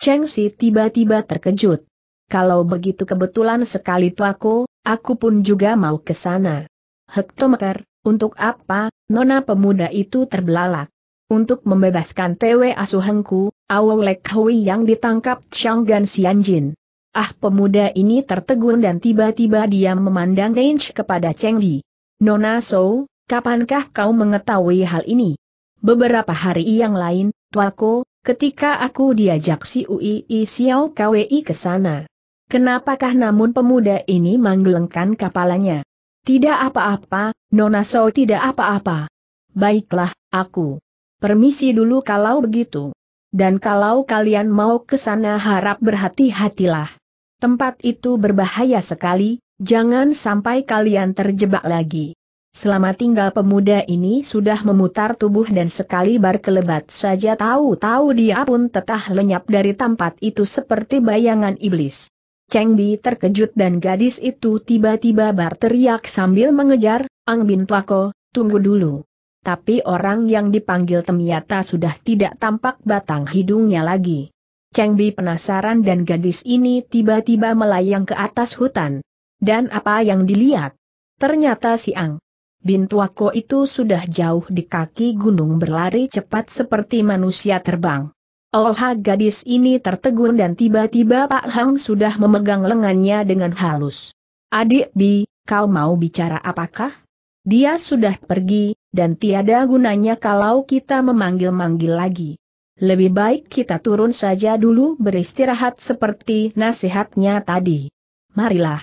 Cheng Si tiba-tiba terkejut. Kalau begitu kebetulan sekali tuaku, aku pun juga mau ke sana. Hektometer, untuk apa, nona pemuda itu terbelalak. Untuk membebaskan T W asuhanku, Awolek Hui yang ditangkap Chang Gan Sian Jin. Ah, pemuda ini tertegun dan tiba-tiba dia memandang Nench kepada Cheng Bi. Nona So, kapankah kau mengetahui hal ini? Beberapa hari yang lain, tuaku, ketika aku diajak si Uii Siao Kwi ke sana. Kenapakah namun pemuda ini menggelengkan kepalanya? Tidak apa-apa, Nona So, tidak apa-apa. Baiklah, aku permisi dulu kalau begitu. Dan kalau kalian mau ke sana harap berhati-hatilah. Tempat itu berbahaya sekali, jangan sampai kalian terjebak lagi. Selama tinggal pemuda ini sudah memutar tubuh dan sekali bar kelebat saja tahu-tahu dia pun tetah lenyap dari tempat itu seperti bayangan iblis. Cheng Bi terkejut dan gadis itu tiba-tiba bar teriak sambil mengejar, Ang Bin Tuako, tunggu dulu. Tapi orang yang dipanggil Temiata sudah tidak tampak batang hidungnya lagi. Cheng Bi penasaran dan gadis ini tiba-tiba melayang ke atas hutan. Dan apa yang dilihat? Ternyata si Ang Bin Tuako itu sudah jauh di kaki gunung berlari cepat seperti manusia terbang. Oh, gadis ini tertegun dan tiba-tiba Pak Hang sudah memegang lengannya dengan halus. Adik Bi, kau mau bicara apakah? Dia sudah pergi, dan tiada gunanya kalau kita memanggil-manggil lagi. Lebih baik kita turun saja dulu beristirahat seperti nasihatnya tadi. Marilah.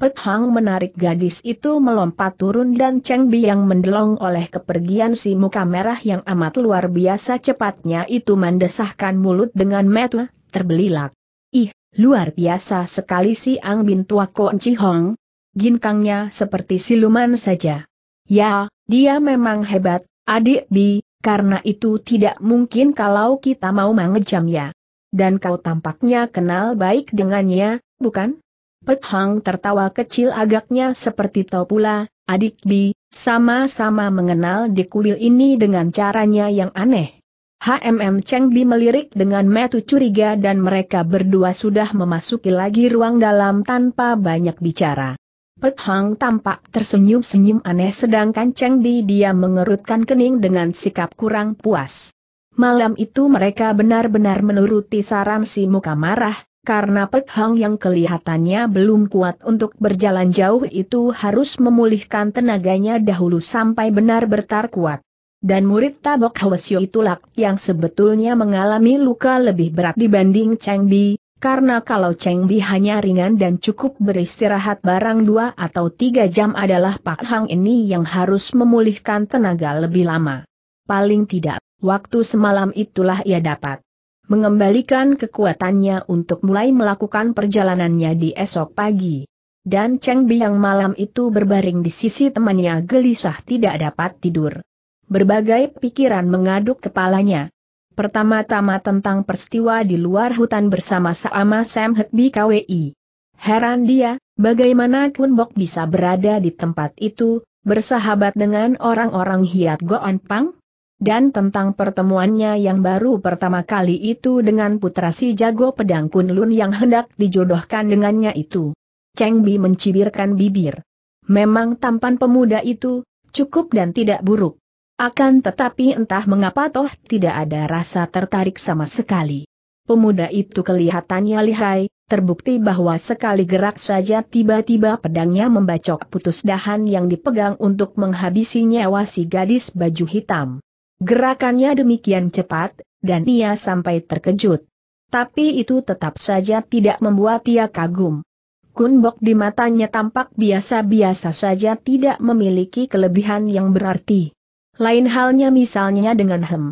Pek Hang menarik gadis itu melompat turun dan Cheng Bi yang mendelong oleh kepergian si muka merah yang amat luar biasa cepatnya itu mendesahkan mulut dengan mata terbelilak. Ih, luar biasa sekali si Ang Bin Tuako Enci Hong. Ginkangnya seperti siluman saja. Ya, dia memang hebat, adik Bi, karena itu tidak mungkin kalau kita mau mengejamnya. Dan kau tampaknya kenal baik dengannya, bukan? Pek Hang tertawa kecil agaknya seperti tahu pula, adik Bi, sama-sama mengenal di kuil ini dengan caranya yang aneh. Hmm Cheng Bi melirik dengan mata curiga dan mereka berdua sudah memasuki lagi ruang dalam tanpa banyak bicara. Pek Hang tampak tersenyum-senyum aneh sedangkan Cheng Bi dia mengerutkan kening dengan sikap kurang puas. Malam itu mereka benar-benar menuruti saran si muka marah, karena Pek Hang yang kelihatannya belum kuat untuk berjalan jauh itu harus memulihkan tenaganya dahulu sampai benar bertar kuat. Dan murid Tabok Hwasio itulah yang sebetulnya mengalami luka lebih berat dibanding Cheng Bi. Karena kalau Cheng Bi hanya ringan dan cukup beristirahat barang dua atau tiga jam adalah Pak Hang ini yang harus memulihkan tenaga lebih lama. Paling tidak, waktu semalam itulah ia dapat mengembalikan kekuatannya untuk mulai melakukan perjalanannya di esok pagi. Dan Cheng Bi yang malam itu berbaring di sisi temannya gelisah tidak dapat tidur. Berbagai pikiran mengaduk kepalanya. Pertama-tama tentang peristiwa di luar hutan bersama-sama Sam Hek B K W. Heran dia, bagaimana Kun Bok bisa berada di tempat itu, bersahabat dengan orang-orang Hiat Goan Pang? Dan tentang pertemuannya yang baru pertama kali itu dengan putra si jago pedang Kunlun yang hendak dijodohkan dengannya itu. Cheng Bi mencibirkan bibir. Memang tampan pemuda itu, cukup dan tidak buruk. Akan tetapi entah mengapa toh tidak ada rasa tertarik sama sekali. Pemuda itu kelihatannya lihai, terbukti bahwa sekali gerak saja tiba-tiba pedangnya membacok putus dahan yang dipegang untuk menghabisi nyawa si gadis baju hitam. Gerakannya demikian cepat, dan ia sampai terkejut. Tapi itu tetap saja tidak membuat ia kagum. Kun Bok di matanya tampak biasa-biasa saja tidak memiliki kelebihan yang berarti. Lain halnya misalnya dengan Hem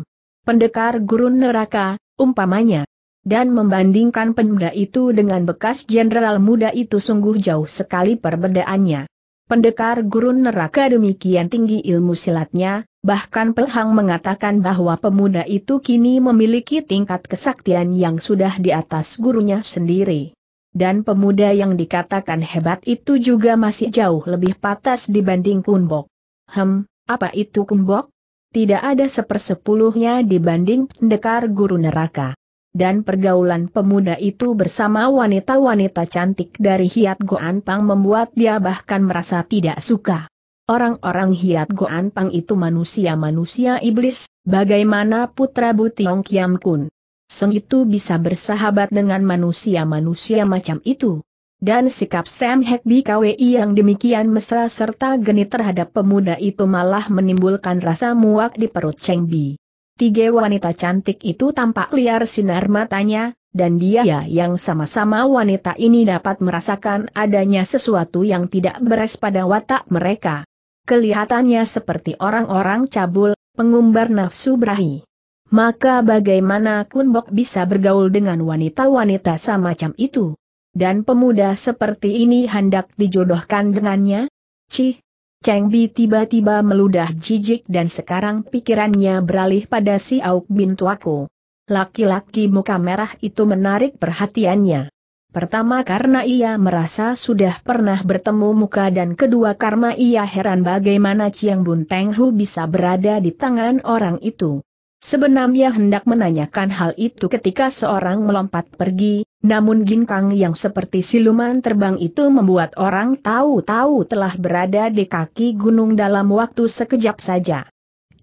Pendekar Gurun Neraka, umpamanya. Dan membandingkan pemuda itu dengan bekas jenderal muda itu sungguh jauh sekali perbedaannya. Pendekar Gurun Neraka demikian tinggi ilmu silatnya, bahkan Pehang mengatakan bahwa pemuda itu kini memiliki tingkat kesaktian yang sudah di atas gurunya sendiri. Dan pemuda yang dikatakan hebat itu juga masih jauh lebih patas dibanding Kun Bok. Hem. Apa itu Kun Bok? Tidak ada sepersepuluhnya dibanding Pendekar Guru Neraka. dan pergaulan pemuda itu bersama wanita-wanita cantik dari Hiat Goan Pang membuat dia bahkan merasa tidak suka. Orang-orang Hiat Goan Pang itu manusia-manusia iblis, bagaimana putra Bu Tong Kiam Kun Seng itu bisa bersahabat dengan manusia-manusia macam itu. Dan sikap Sam Hek B K W yang demikian mesra serta geni terhadap pemuda itu malah menimbulkan rasa muak di perut Cheng Bi. Tiga wanita cantik itu tampak liar sinar matanya, dan dia yang sama-sama wanita ini dapat merasakan adanya sesuatu yang tidak beres pada watak mereka. Kelihatannya seperti orang-orang cabul, pengumbar nafsu berahi. Maka bagaimana Kun Bok bisa bergaul dengan wanita-wanita semacam itu? Dan pemuda seperti ini hendak dijodohkan dengannya? Cih! Cheng Bi tiba-tiba meludah jijik dan sekarang pikirannya beralih pada Siao Bin Tuako. Laki-laki muka merah itu menarik perhatiannya. Pertama karena ia merasa sudah pernah bertemu muka dan kedua karena ia heran bagaimana Ciang Bun Teng Hu bisa berada di tangan orang itu. Sebenarnya hendak menanyakan hal itu ketika seorang melompat pergi, namun ginkang yang seperti siluman terbang itu membuat orang tahu-tahu telah berada di kaki gunung dalam waktu sekejap saja.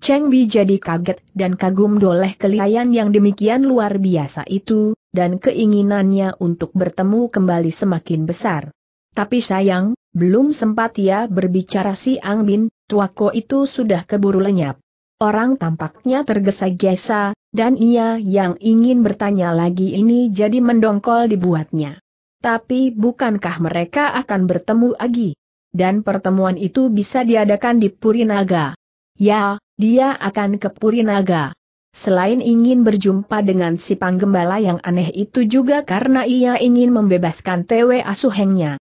Cheng Bi jadi kaget dan kagum doleh kelihayan yang demikian luar biasa itu, dan keinginannya untuk bertemu kembali semakin besar. Tapi sayang, belum sempat ia berbicara si Ang Bin, Tuako itu sudah keburu lenyap. Orang tampaknya tergesa-gesa, dan ia yang ingin bertanya lagi ini jadi mendongkol dibuatnya. Tapi bukankah mereka akan bertemu lagi? Dan pertemuan itu bisa diadakan di Purinaga. Ya, dia akan ke Purinaga. Selain ingin berjumpa dengan si panggembala yang aneh itu juga karena ia ingin membebaskan T W asuhengnya.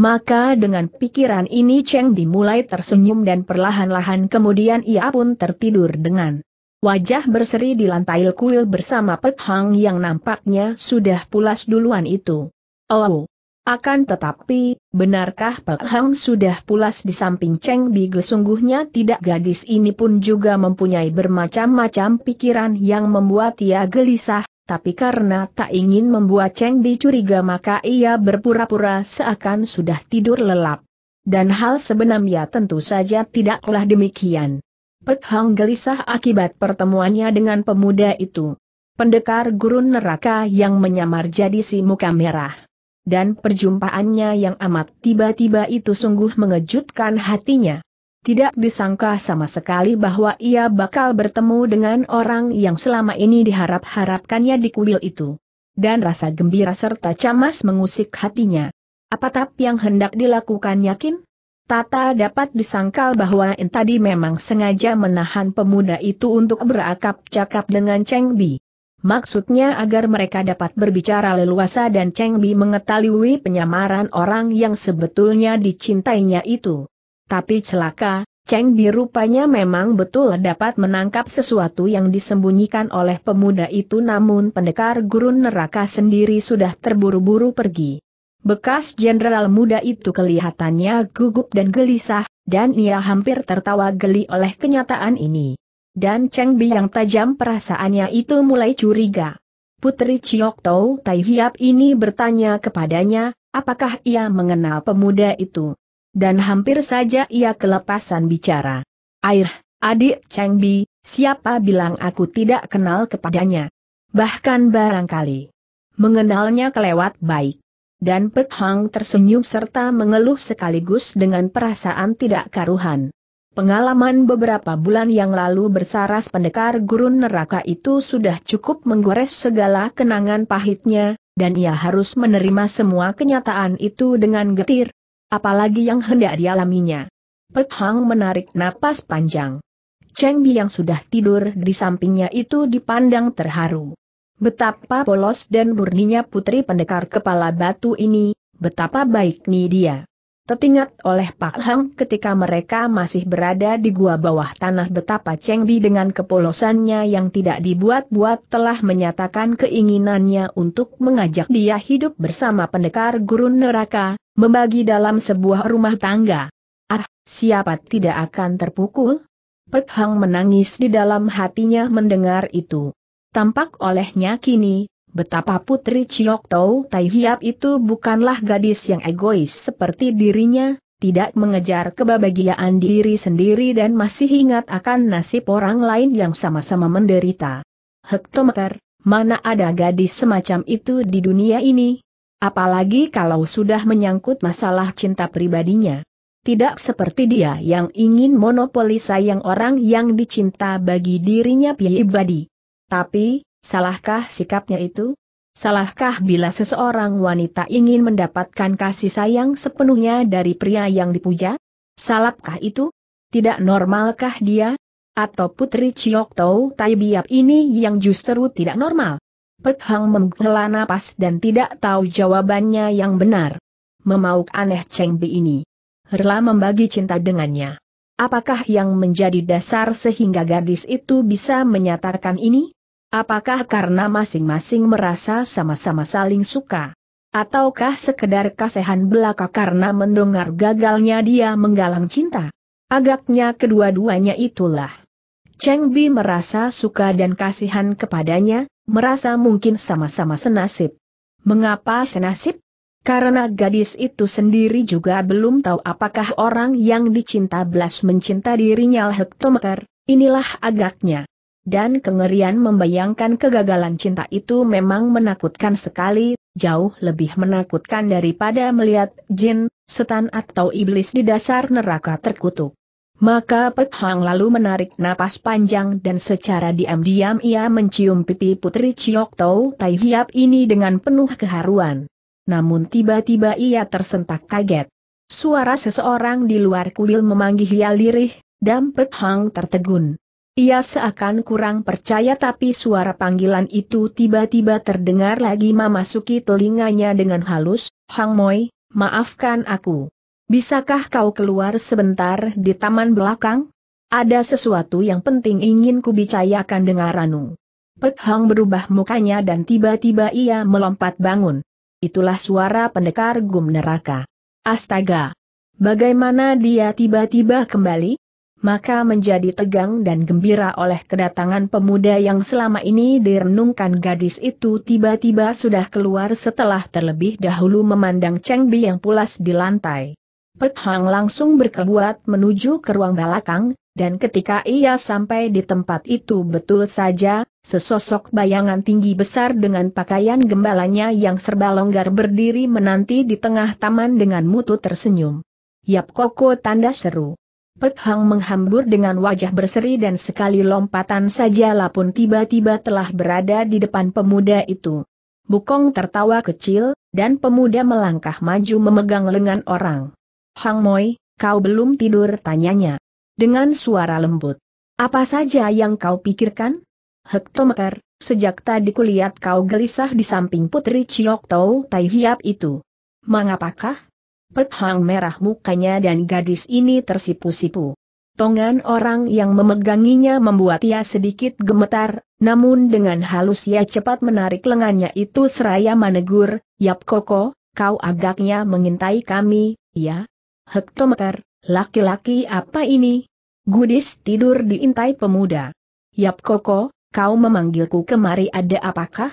Maka dengan pikiran ini Cheng Bi mulai tersenyum dan perlahan-lahan kemudian ia pun tertidur dengan wajah berseri di lantai kuil bersama Pek Hong yang nampaknya sudah pulas duluan itu. Oh, akan tetapi, benarkah Pek Hong sudah pulas di samping Cheng Bi? Sungguhnya tidak, gadis ini pun juga mempunyai bermacam-macam pikiran yang membuat ia gelisah. Tapi karena tak ingin membuat Cheng Bi curiga maka ia berpura-pura seakan sudah tidur lelap. Dan hal sebenarnya tentu saja tidaklah demikian. Pek Hong gelisah akibat pertemuannya dengan pemuda itu. Pendekar gurun neraka yang menyamar jadi si muka merah. Dan perjumpaannya yang amat tiba-tiba itu sungguh mengejutkan hatinya. Tidak disangka sama sekali bahwa ia bakal bertemu dengan orang yang selama ini diharap-harapkannya di kuil itu. Dan rasa gembira serta cemas mengusik hatinya. Apa tap yang hendak dilakukan yakin? Tata dapat disangkal bahwa En tadi memang sengaja menahan pemuda itu untuk berakap cakap dengan Cheng Bi. Maksudnya agar mereka dapat berbicara leluasa dan Cheng Bi mengetahui penyamaran orang yang sebetulnya dicintainya itu. Tapi celaka, Cheng Bi rupanya memang betul dapat menangkap sesuatu yang disembunyikan oleh pemuda itu, namun pendekar gurun neraka sendiri sudah terburu-buru pergi. Bekas jenderal muda itu kelihatannya gugup dan gelisah, dan ia hampir tertawa geli oleh kenyataan ini. Dan Cheng Bi yang tajam perasaannya itu mulai curiga. Putri Chiok Tau Tai Hiap ini bertanya kepadanya, apakah ia mengenal pemuda itu? Dan hampir saja ia kelepasan bicara. Air, adik Cheng Bi, siapa bilang aku tidak kenal kepadanya? Bahkan barangkali mengenalnya kelewat baik. Dan Pek Hong tersenyum serta mengeluh sekaligus dengan perasaan tidak karuhan. Pengalaman beberapa bulan yang lalu bersaras pendekar gurun neraka itu sudah cukup menggores segala kenangan pahitnya, dan ia harus menerima semua kenyataan itu dengan getir. Apalagi yang hendak dialaminya. Pek Hong menarik napas panjang. Cheng Bi yang sudah tidur di sampingnya itu dipandang terharu. Betapa polos dan murninya putri pendekar kepala batu ini, betapa baik nih dia. Teringat oleh Pek Hong ketika mereka masih berada di gua bawah tanah betapa Cheng Bi dengan kepolosannya yang tidak dibuat-buat telah menyatakan keinginannya untuk mengajak dia hidup bersama pendekar gurun neraka, membagi dalam sebuah rumah tangga. Ah, siapa tidak akan terpukul? Pek Hong menangis di dalam hatinya mendengar itu. Tampak olehnya kini, Betapa putri Chiok Tau Tai Hiap itu bukanlah gadis yang egois seperti dirinya, tidak mengejar kebahagiaan diri sendiri dan masih ingat akan nasib orang lain yang sama-sama menderita. Hektometer, mana ada gadis semacam itu di dunia ini? Apalagi kalau sudah menyangkut masalah cinta pribadinya. Tidak seperti dia yang ingin monopoli sayang orang yang dicinta bagi dirinya pribadi. Tapi, salahkah sikapnya itu? Salahkah bila seseorang wanita ingin mendapatkan kasih sayang sepenuhnya dari pria yang dipuja? Salahkah itu? Tidak normalkah dia? Atau putri Chiok Tau Tai Hiap ini yang justru tidak normal? Pek Hong menghela napas dan tidak tahu jawabannya yang benar. Memauk aneh Cheng Bi ini. Rela membagi cinta dengannya. Apakah yang menjadi dasar sehingga gadis itu bisa menyatakan ini? Apakah karena masing-masing merasa sama-sama saling suka? Ataukah sekedar kasehan belaka karena mendengar gagalnya dia menggalang cinta? Agaknya kedua-duanya itulah. Cheng Bi merasa suka dan kasihan kepadanya, merasa mungkin sama-sama senasib. Mengapa senasib? Karena gadis itu sendiri juga belum tahu apakah orang yang dicinta belas mencinta dirinya. Hektometer, inilah agaknya. Dan kengerian membayangkan kegagalan cinta itu memang menakutkan sekali, jauh lebih menakutkan daripada melihat jin, setan atau iblis di dasar neraka terkutuk. Maka Pek Hong lalu menarik napas panjang dan secara diam-diam ia mencium pipi putri Chiok Tau Tai Hiap ini dengan penuh keharuan. Namun tiba-tiba ia tersentak kaget. Suara seseorang di luar kuil memanggil ia lirih, dan Pek Hong tertegun. Ia seakan kurang percaya tapi suara panggilan itu tiba-tiba terdengar lagi memasuki telinganya dengan halus, "Hang Moi, maafkan aku. Bisakah kau keluar sebentar di taman belakang? Ada sesuatu yang penting ingin kubicarakan dengan Ranu." Pek Hong berubah mukanya dan tiba-tiba ia melompat bangun. Itulah suara pendekar gum neraka. Astaga! Bagaimana dia tiba-tiba kembali? Maka menjadi tegang dan gembira oleh kedatangan pemuda yang selama ini direnungkan gadis itu tiba-tiba sudah keluar setelah terlebih dahulu memandang Cheng Bi yang pulas di lantai. Pek Hong langsung berkeluar menuju ke ruang belakang, dan ketika ia sampai di tempat itu betul saja, sesosok bayangan tinggi besar dengan pakaian gembalanya yang serba longgar berdiri menanti di tengah taman dengan mutu tersenyum. "Yap Koko!" tanda seru. Pek Hong menghambur dengan wajah berseri dan sekali lompatan sajalah pun tiba-tiba telah berada di depan pemuda itu. Bu Kong tertawa kecil, dan pemuda melangkah maju memegang lengan orang. "Hang Moi, kau belum tidur?" tanyanya dengan suara lembut. "Apa saja yang kau pikirkan? Hektometer, sejak tadi kulihat kau gelisah di samping putri Chiok Tau Tai Hiap itu. Mengapakah?" Pek Hong merah mukanya dan gadis ini tersipu-sipu. Tongan orang yang memeganginya membuat ia sedikit gemetar, namun dengan halus ia cepat menarik lengannya itu seraya menegur, "Yap Koko, kau agaknya mengintai kami, ya?" "Hektometer, laki-laki apa ini? Gudis tidur diintai pemuda." "Yap Koko, kau memanggilku kemari ada apakah?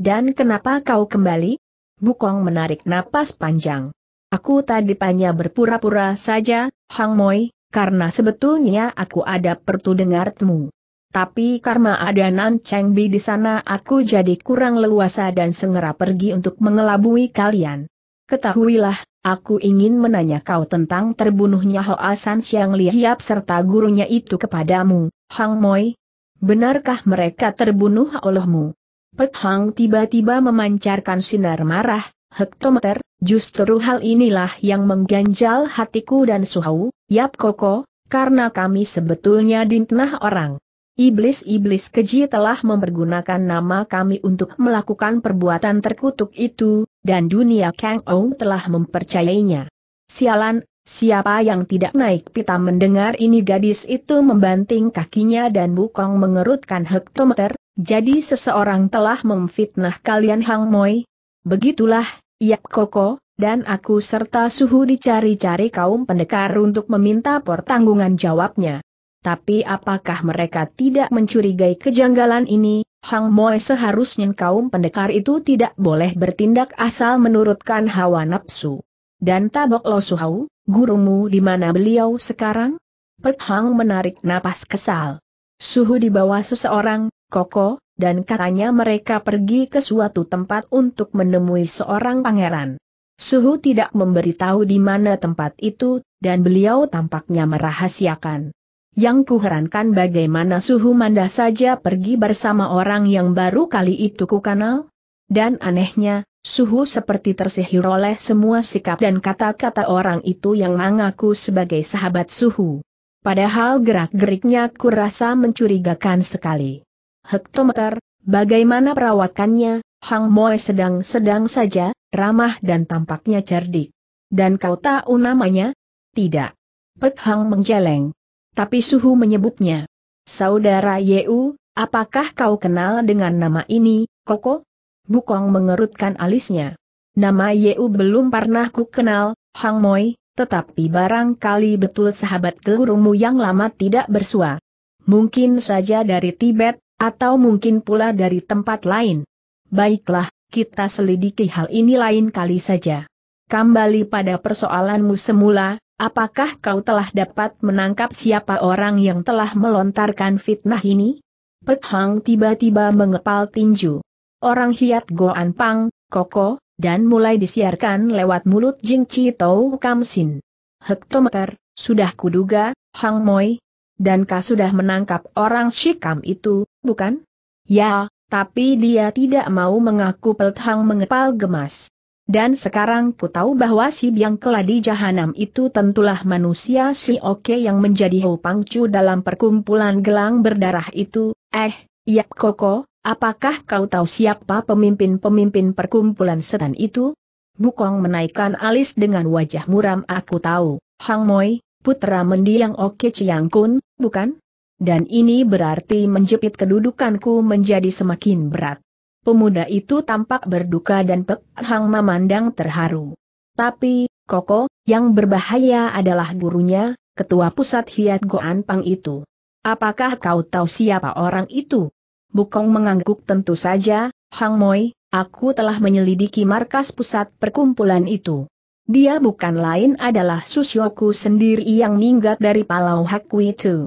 Dan kenapa kau kembali?" Bu Kong menarik napas panjang. "Aku tadi hanya berpura-pura saja, Hang Moi, karena sebetulnya aku ada perlu dengarmu. Tapi karena ada Nan Cheng Bi di sana aku jadi kurang leluasa dan segera pergi untuk mengelabui kalian. Ketahuilah, aku ingin menanya kau tentang terbunuhnya Hou Asan Xiang Liap serta gurunya itu kepadamu, Hang Moi. Benarkah mereka terbunuh olehmu?" Pek Hong tiba-tiba memancarkan sinar marah. "Hektometer, justru hal inilah yang mengganjal hatiku dan Suhau, Yap Koko, karena kami sebetulnya ditinah orang. Iblis-iblis keji telah mempergunakan nama kami untuk melakukan perbuatan terkutuk itu, dan dunia Kang Ou telah mempercayainya." "Sialan, siapa yang tidak naik pita?" Mendengar ini gadis itu membanting kakinya dan Bu Kong mengerutkan. "Hektometer, jadi seseorang telah memfitnah kalian, Hang Moi?" "Begitulah, Yap Koko, dan aku serta Suhu dicari-cari kaum pendekar untuk meminta pertanggungan jawabnya. Tapi apakah mereka tidak mencurigai kejanggalan ini, Hang Moi, seharusnya kaum pendekar itu tidak boleh bertindak asal menurutkan hawa nafsu. Dan Tabok Lo Suhau, gurumu di mana beliau sekarang? Pek Hang menarik napas kesal. Suhu dibawa seseorang, Koko, dan katanya mereka pergi ke suatu tempat untuk menemui seorang pangeran. Suhu tidak memberitahu di mana tempat itu, dan beliau tampaknya merahasiakan. Yang kuherankan bagaimana Suhu manda saja pergi bersama orang yang baru kali itu kukenal? Dan anehnya, Suhu seperti tersihir oleh semua sikap dan kata-kata orang itu yang mengaku sebagai sahabat Suhu. Padahal gerak-geriknya kurasa mencurigakan sekali. Hektometer, bagaimana perawakannya? Hang Moi sedang-sedang saja, ramah dan tampaknya cerdik. Dan kau tahu namanya? Tidak. Pek Hang menjeleng. Tapi Suhu menyebutnya. Saudara Yeu, apakah kau kenal dengan nama ini, Koko? Bu Kong mengerutkan alisnya. Nama Yeu belum pernah ku kenal, Hang Moi, tetapi barangkali betul sahabat gurumu yang lama tidak bersua. Mungkin saja dari Tibet, atau mungkin pula dari tempat lain. Baiklah, kita selidiki hal ini lain kali saja. Kembali pada persoalanmu semula, apakah kau telah dapat menangkap siapa orang yang telah melontarkan fitnah ini? Pek Hang tiba-tiba mengepal tinju. Orang Hiat Goan Pang, Koko, dan mulai disiarkan lewat mulut Jing Chi Tau Kamsin. Hektometer, sudah kuduga, Hang Moi. Dan kau sudah menangkap orang Shikam itu, bukan? Ya, tapi dia tidak mau mengaku. Pek Hang mengepal gemas. Dan sekarang ku tahu bahwa si biang keladi jahanam itu tentulah manusia si Oke yang menjadi Hou Pangcu dalam perkumpulan gelang berdarah itu. Eh, iya Koko. Apakah kau tahu siapa pemimpin-pemimpin perkumpulan setan itu? Bu Kong menaikkan alis dengan wajah muram. Aku tahu, Hang Moi, putra mendiang Oke Ciangkun, bukan? Dan ini berarti menjepit kedudukanku menjadi semakin berat. Pemuda itu tampak berduka dan Pek Hang memandang terharu. Tapi, Koko, yang berbahaya adalah gurunya, ketua pusat Hiat Goan Pang itu. Apakah kau tahu siapa orang itu? Bu Kong mengangguk. Tentu saja, Hang Moi, aku telah menyelidiki markas pusat perkumpulan itu. Dia bukan lain adalah Susyoku sendiri yang minggat dari Palau Hakui itu.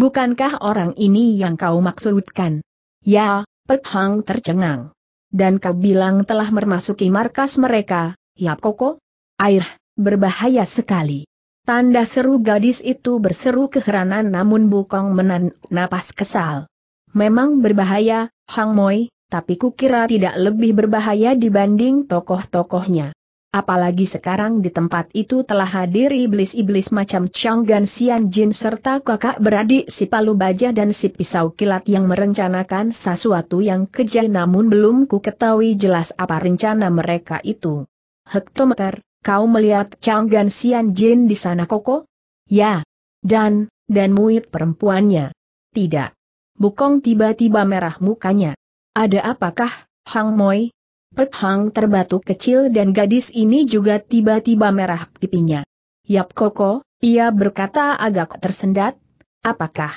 Bukankah orang ini yang kau maksudkan? Ya, Pek Hang tercengang. Dan kau bilang telah memasuki markas mereka, ya Koko? Air, berbahaya sekali. Tanda seru gadis itu berseru keheranan, namun Bu Kong menahan napas kesal. Memang berbahaya, Hang Moi, tapi kukira tidak lebih berbahaya dibanding tokoh-tokohnya. Apalagi sekarang di tempat itu telah hadir iblis-iblis macam Chang Gan Sian Jin serta kakak beradik si Palu Baja dan si Pisau Kilat yang merencanakan sesuatu yang kejam, namun belum ku ketahui jelas apa rencana mereka itu. Hektometer, kau melihat Chang Gan Sian Jin di sana Koko? Ya. Dan, dan muid perempuannya? Tidak. Bu Kong tiba-tiba merah mukanya. Ada apakah, Hang Moi? Pek Hang terbatuk kecil dan gadis ini juga tiba-tiba merah pipinya. Yap Koko, ia berkata agak tersendat. Apakah?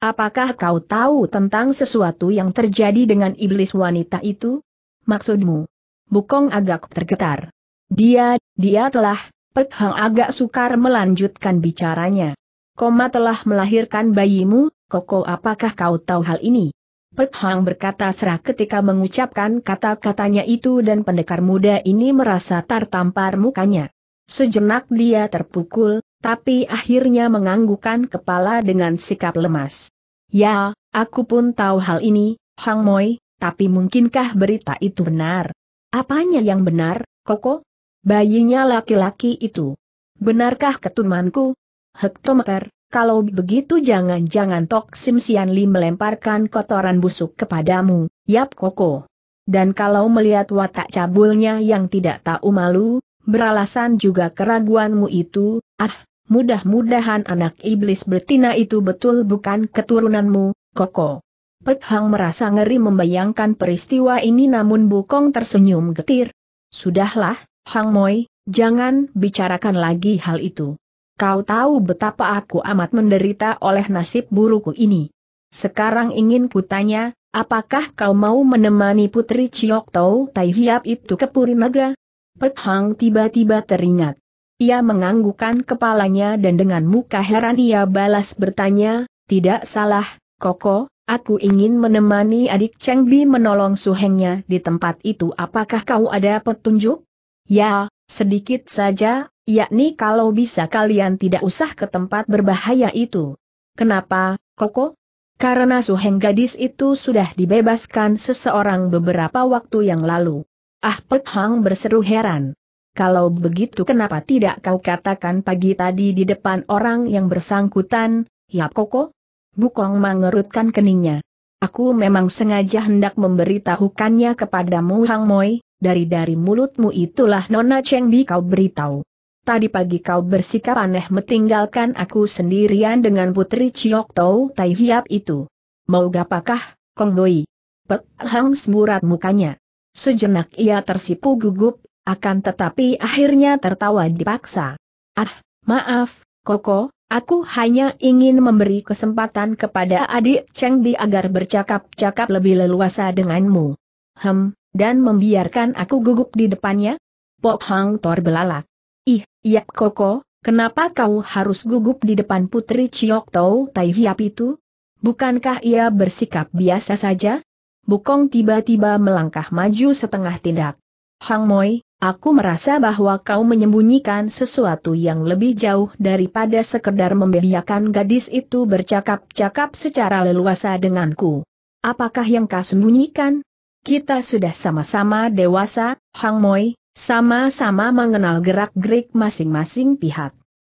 Apakah kau tahu tentang sesuatu yang terjadi dengan iblis wanita itu? Maksudmu? Bu Kong agak tergetar. Dia, dia telah, Pek Hang agak sukar melanjutkan bicaranya. Koma telah melahirkan bayimu, Koko. Apakah kau tahu hal ini? Pek Hang berkata serah ketika mengucapkan kata-katanya itu dan pendekar muda ini merasa tertampar mukanya. Sejenak dia terpukul, tapi akhirnya menganggukkan kepala dengan sikap lemas. Ya, aku pun tahu hal ini, Hang Moi, tapi mungkinkah berita itu benar? Apanya yang benar, Koko? Bayinya laki-laki itu. Benarkah keturunanku? Hektometer, kalau begitu jangan-jangan Tok Sim Sian Li melemparkan kotoran busuk kepadamu, Yap Koko. Dan kalau melihat watak cabulnya yang tidak tahu malu, beralasan juga keraguanmu itu, ah, mudah-mudahan anak iblis betina itu betul bukan keturunanmu, Koko. Pek Hang merasa ngeri membayangkan peristiwa ini, namun Bu Kong tersenyum getir. Sudahlah, Hang Moi, jangan bicarakan lagi hal itu. Kau tahu betapa aku amat menderita oleh nasib burukku ini. Sekarang ingin kutanya, apakah kau mau menemani putri Chiok Tau Tai Hiap itu ke Purinaga? Pek Hong tiba-tiba teringat. Ia menganggukkan kepalanya dan dengan muka heran ia balas bertanya, tidak salah, Koko, aku ingin menemani adik Cheng Bi menolong suhengnya di tempat itu. Apakah kau ada petunjuk? Ya, sedikit saja, yakni kalau bisa kalian tidak usah ke tempat berbahaya itu. Kenapa, Koko? Karena suheng gadis itu sudah dibebaskan seseorang beberapa waktu yang lalu. Ah, Pek Hong berseru heran. Kalau begitu kenapa tidak kau katakan pagi tadi di depan orang yang bersangkutan, ya Koko? Bu Kong mengerutkan keningnya. Aku memang sengaja hendak memberitahukannya kepadamu Hang Moi, dari-dari mulutmu itulah Nona Cheng Bi kau beritahu. Tadi pagi kau bersikap aneh meninggalkan aku sendirian dengan putri Chiok Tau Tai Hiap itu. Mau gapakah, Kong Doi? Pek Hang semburat mukanya. Sejenak ia tersipu gugup, akan tetapi akhirnya tertawa dipaksa. Ah, maaf, Koko, aku hanya ingin memberi kesempatan kepada adik Cheng Bi agar bercakap-cakap lebih leluasa denganmu. Hem, dan membiarkan aku gugup di depannya? Pek Hang terbelalak. Ih, iya Koko, kenapa kau harus gugup di depan putri Chiok Tau Tai Hiap itu? Bukankah ia bersikap biasa saja? Bu Kong tiba-tiba melangkah maju setengah tindak. Hang Moi, aku merasa bahwa kau menyembunyikan sesuatu yang lebih jauh daripada sekedar membiarkan gadis itu bercakap-cakap secara leluasa denganku. Apakah yang kau sembunyikan? Kita sudah sama-sama dewasa, Hang Moi. Sama-sama mengenal gerak-gerik masing-masing pihak.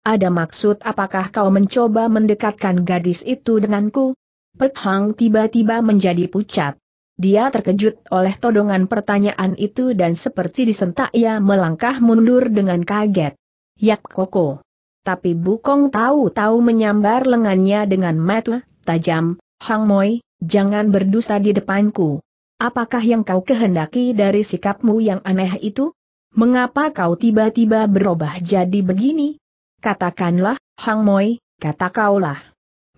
Ada maksud apakah kau mencoba mendekatkan gadis itu denganku? Pek Hong tiba-tiba menjadi pucat. Dia terkejut oleh todongan pertanyaan itu dan seperti disentak ia melangkah mundur dengan kaget. Yap Koko. Tapi Bu Kong tahu-tahu menyambar lengannya dengan mata tajam. Hang Moi, jangan berdusta di depanku. Apakah yang kau kehendaki dari sikapmu yang aneh itu? Mengapa kau tiba-tiba berubah jadi begini? Katakanlah, Hang Moi, kata kaulah.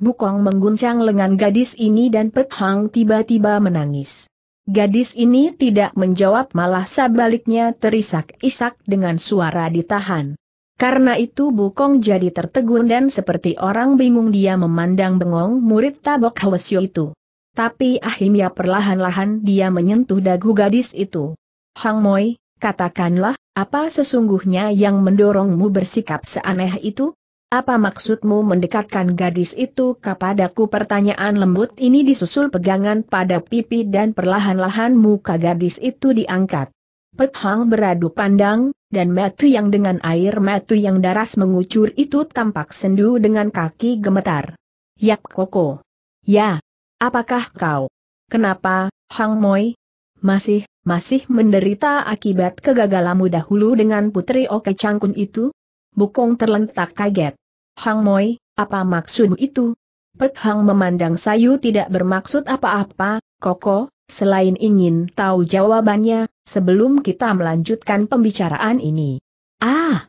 Bu Kong mengguncang lengan gadis ini dan Pek Hong tiba-tiba menangis. Gadis ini tidak menjawab malah sebaliknya terisak-isak dengan suara ditahan. Karena itu Bu Kong jadi tertegun dan seperti orang bingung dia memandang bengong murid Tabok Hwasio itu. Tapi akhirnya perlahan-lahan dia menyentuh dagu gadis itu. Hang Moi, katakanlah, apa sesungguhnya yang mendorongmu bersikap seaneh itu? Apa maksudmu mendekatkan gadis itu kepadaku? Pertanyaan lembut ini disusul pegangan pada pipi dan perlahan-lahan muka gadis itu diangkat. Pek Hong beradu pandang, dan mata yang dengan air mata yang daras mengucur itu tampak sendu dengan kaki gemetar. Yap Koko. Ya, apakah kau? Kenapa, Hang Moi? Masih, masih menderita akibat kegagalanmu dahulu dengan putri Oke Ciangkun itu? Bu Kong terlentak kaget. Hang Moi, apa maksud itu? Pek Hong memandang Sayu tidak bermaksud apa-apa, Koko, selain ingin tahu jawabannya, sebelum kita melanjutkan pembicaraan ini. Ah!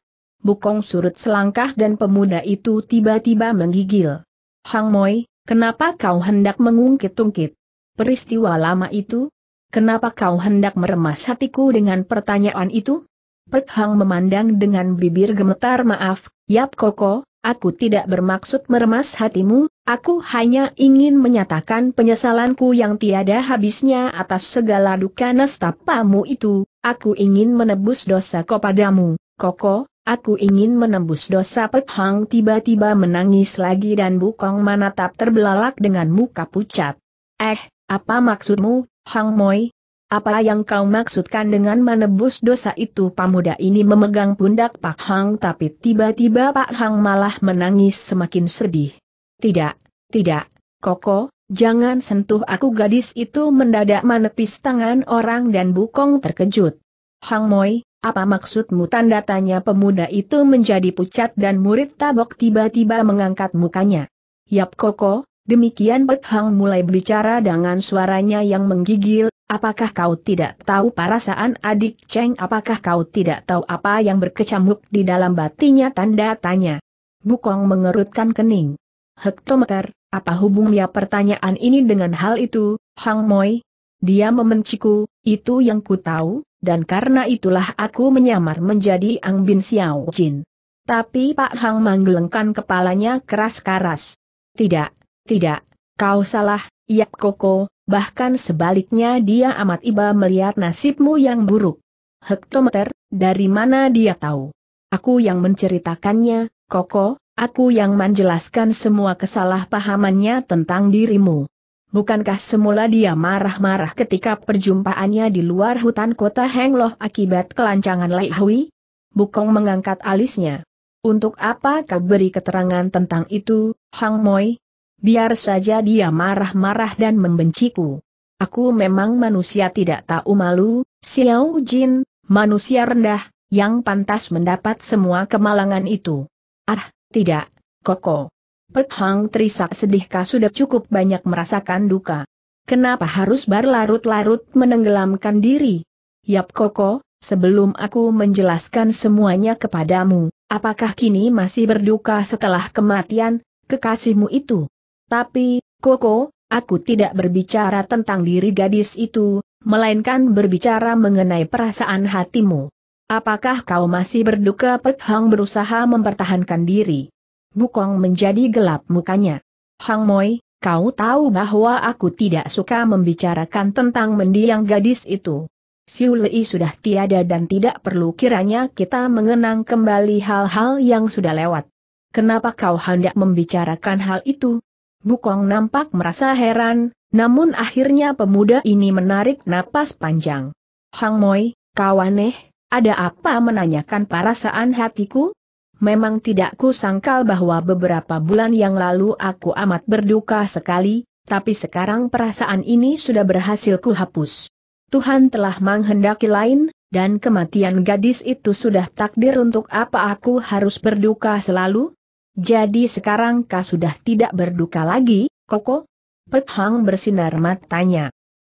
Bu Kong surut selangkah dan pemuda itu tiba-tiba menggigil. Hang Moi, kenapa kau hendak mengungkit-ungkit peristiwa lama itu? Kenapa kau hendak meremas hatiku dengan pertanyaan itu? Pek Hong memandang dengan bibir gemetar. Maaf, Yap Koko, aku tidak bermaksud meremas hatimu, aku hanya ingin menyatakan penyesalanku yang tiada habisnya atas segala duka nestapamu itu, aku ingin menebus dosa kepadamu, Koko, aku ingin menebus dosa. Pek Hong tiba-tiba menangis lagi dan Bu Kong menatap terbelalak dengan muka pucat. Eh, apa maksudmu? Hang Moi, apa yang kau maksudkan dengan menebus dosa itu? Pemuda ini memegang pundak Pek Hong tapi tiba-tiba Pek Hong malah menangis semakin sedih. Tidak, tidak, Koko, jangan sentuh aku. Gadis itu mendadak menepis tangan orang dan Bu Kong terkejut. Hang Moi, apa maksudmu? Tanda tanya pemuda itu menjadi pucat dan murid Tabok tiba-tiba mengangkat mukanya. Yap Koko. Demikian Pek Hong mulai berbicara dengan suaranya yang menggigil, apakah kau tidak tahu perasaan adik Cheng? Apakah kau tidak tahu apa yang berkecamuk di dalam batinya? Tanda tanya. Bu Kong mengerutkan kening. Hektometer, apa hubungnya pertanyaan ini dengan hal itu, Hang Moi? Dia membenciku, itu yang ku tahu, dan karena itulah aku menyamar menjadi Ang Bin Siao Jin. Tapi Pak Hang menggelengkan kepalanya keras-keras. Tidak, tidak, kau salah, Yap Koko, bahkan sebaliknya dia amat iba melihat nasibmu yang buruk. Hektometer, dari mana dia tahu? Aku yang menceritakannya, Koko. Aku yang menjelaskan semua kesalahpahamannya tentang dirimu. Bukankah semula dia marah-marah ketika perjumpaannya di luar hutan kota Heng Loh akibat kelancangan Lai Hui? Bu Kong mengangkat alisnya. Untuk apa kau beri keterangan tentang itu, Hang Moi? Biar saja dia marah-marah dan membenciku. Aku memang manusia tidak tahu malu, Siao Jin, manusia rendah, yang pantas mendapat semua kemalangan itu. Ah! Tidak, Koko. Pek Hang terisak sedih, kau sudah cukup banyak merasakan duka. Kenapa harus berlarut-larut menenggelamkan diri? Yap Koko, sebelum aku menjelaskan semuanya kepadamu, apakah kini masih berduka setelah kematian kekasihmu itu? Tapi, Koko, aku tidak berbicara tentang diri gadis itu, melainkan berbicara mengenai perasaan hatimu. Apakah kau masih berduka? Pek Hang berusaha mempertahankan diri. Bu Kong menjadi gelap mukanya. Hang Moi, kau tahu bahwa aku tidak suka membicarakan tentang mendiang gadis itu. Siu Lei sudah tiada dan tidak perlu kiranya kita mengenang kembali hal-hal yang sudah lewat. Kenapa kau hendak membicarakan hal itu? Bu Kong nampak merasa heran, namun akhirnya pemuda ini menarik napas panjang. Hang Moi, kau aneh. Ada apa menanyakan perasaan hatiku? Memang tidak kusangkal bahwa beberapa bulan yang lalu aku amat berduka sekali, tapi sekarang perasaan ini sudah berhasil kuhapus. Tuhan telah menghendaki lain, dan kematian gadis itu sudah takdir. Untuk apa aku harus berduka selalu? Jadi sekarang kau sudah tidak berduka lagi, Koko? Pek Hang bersinar matanya.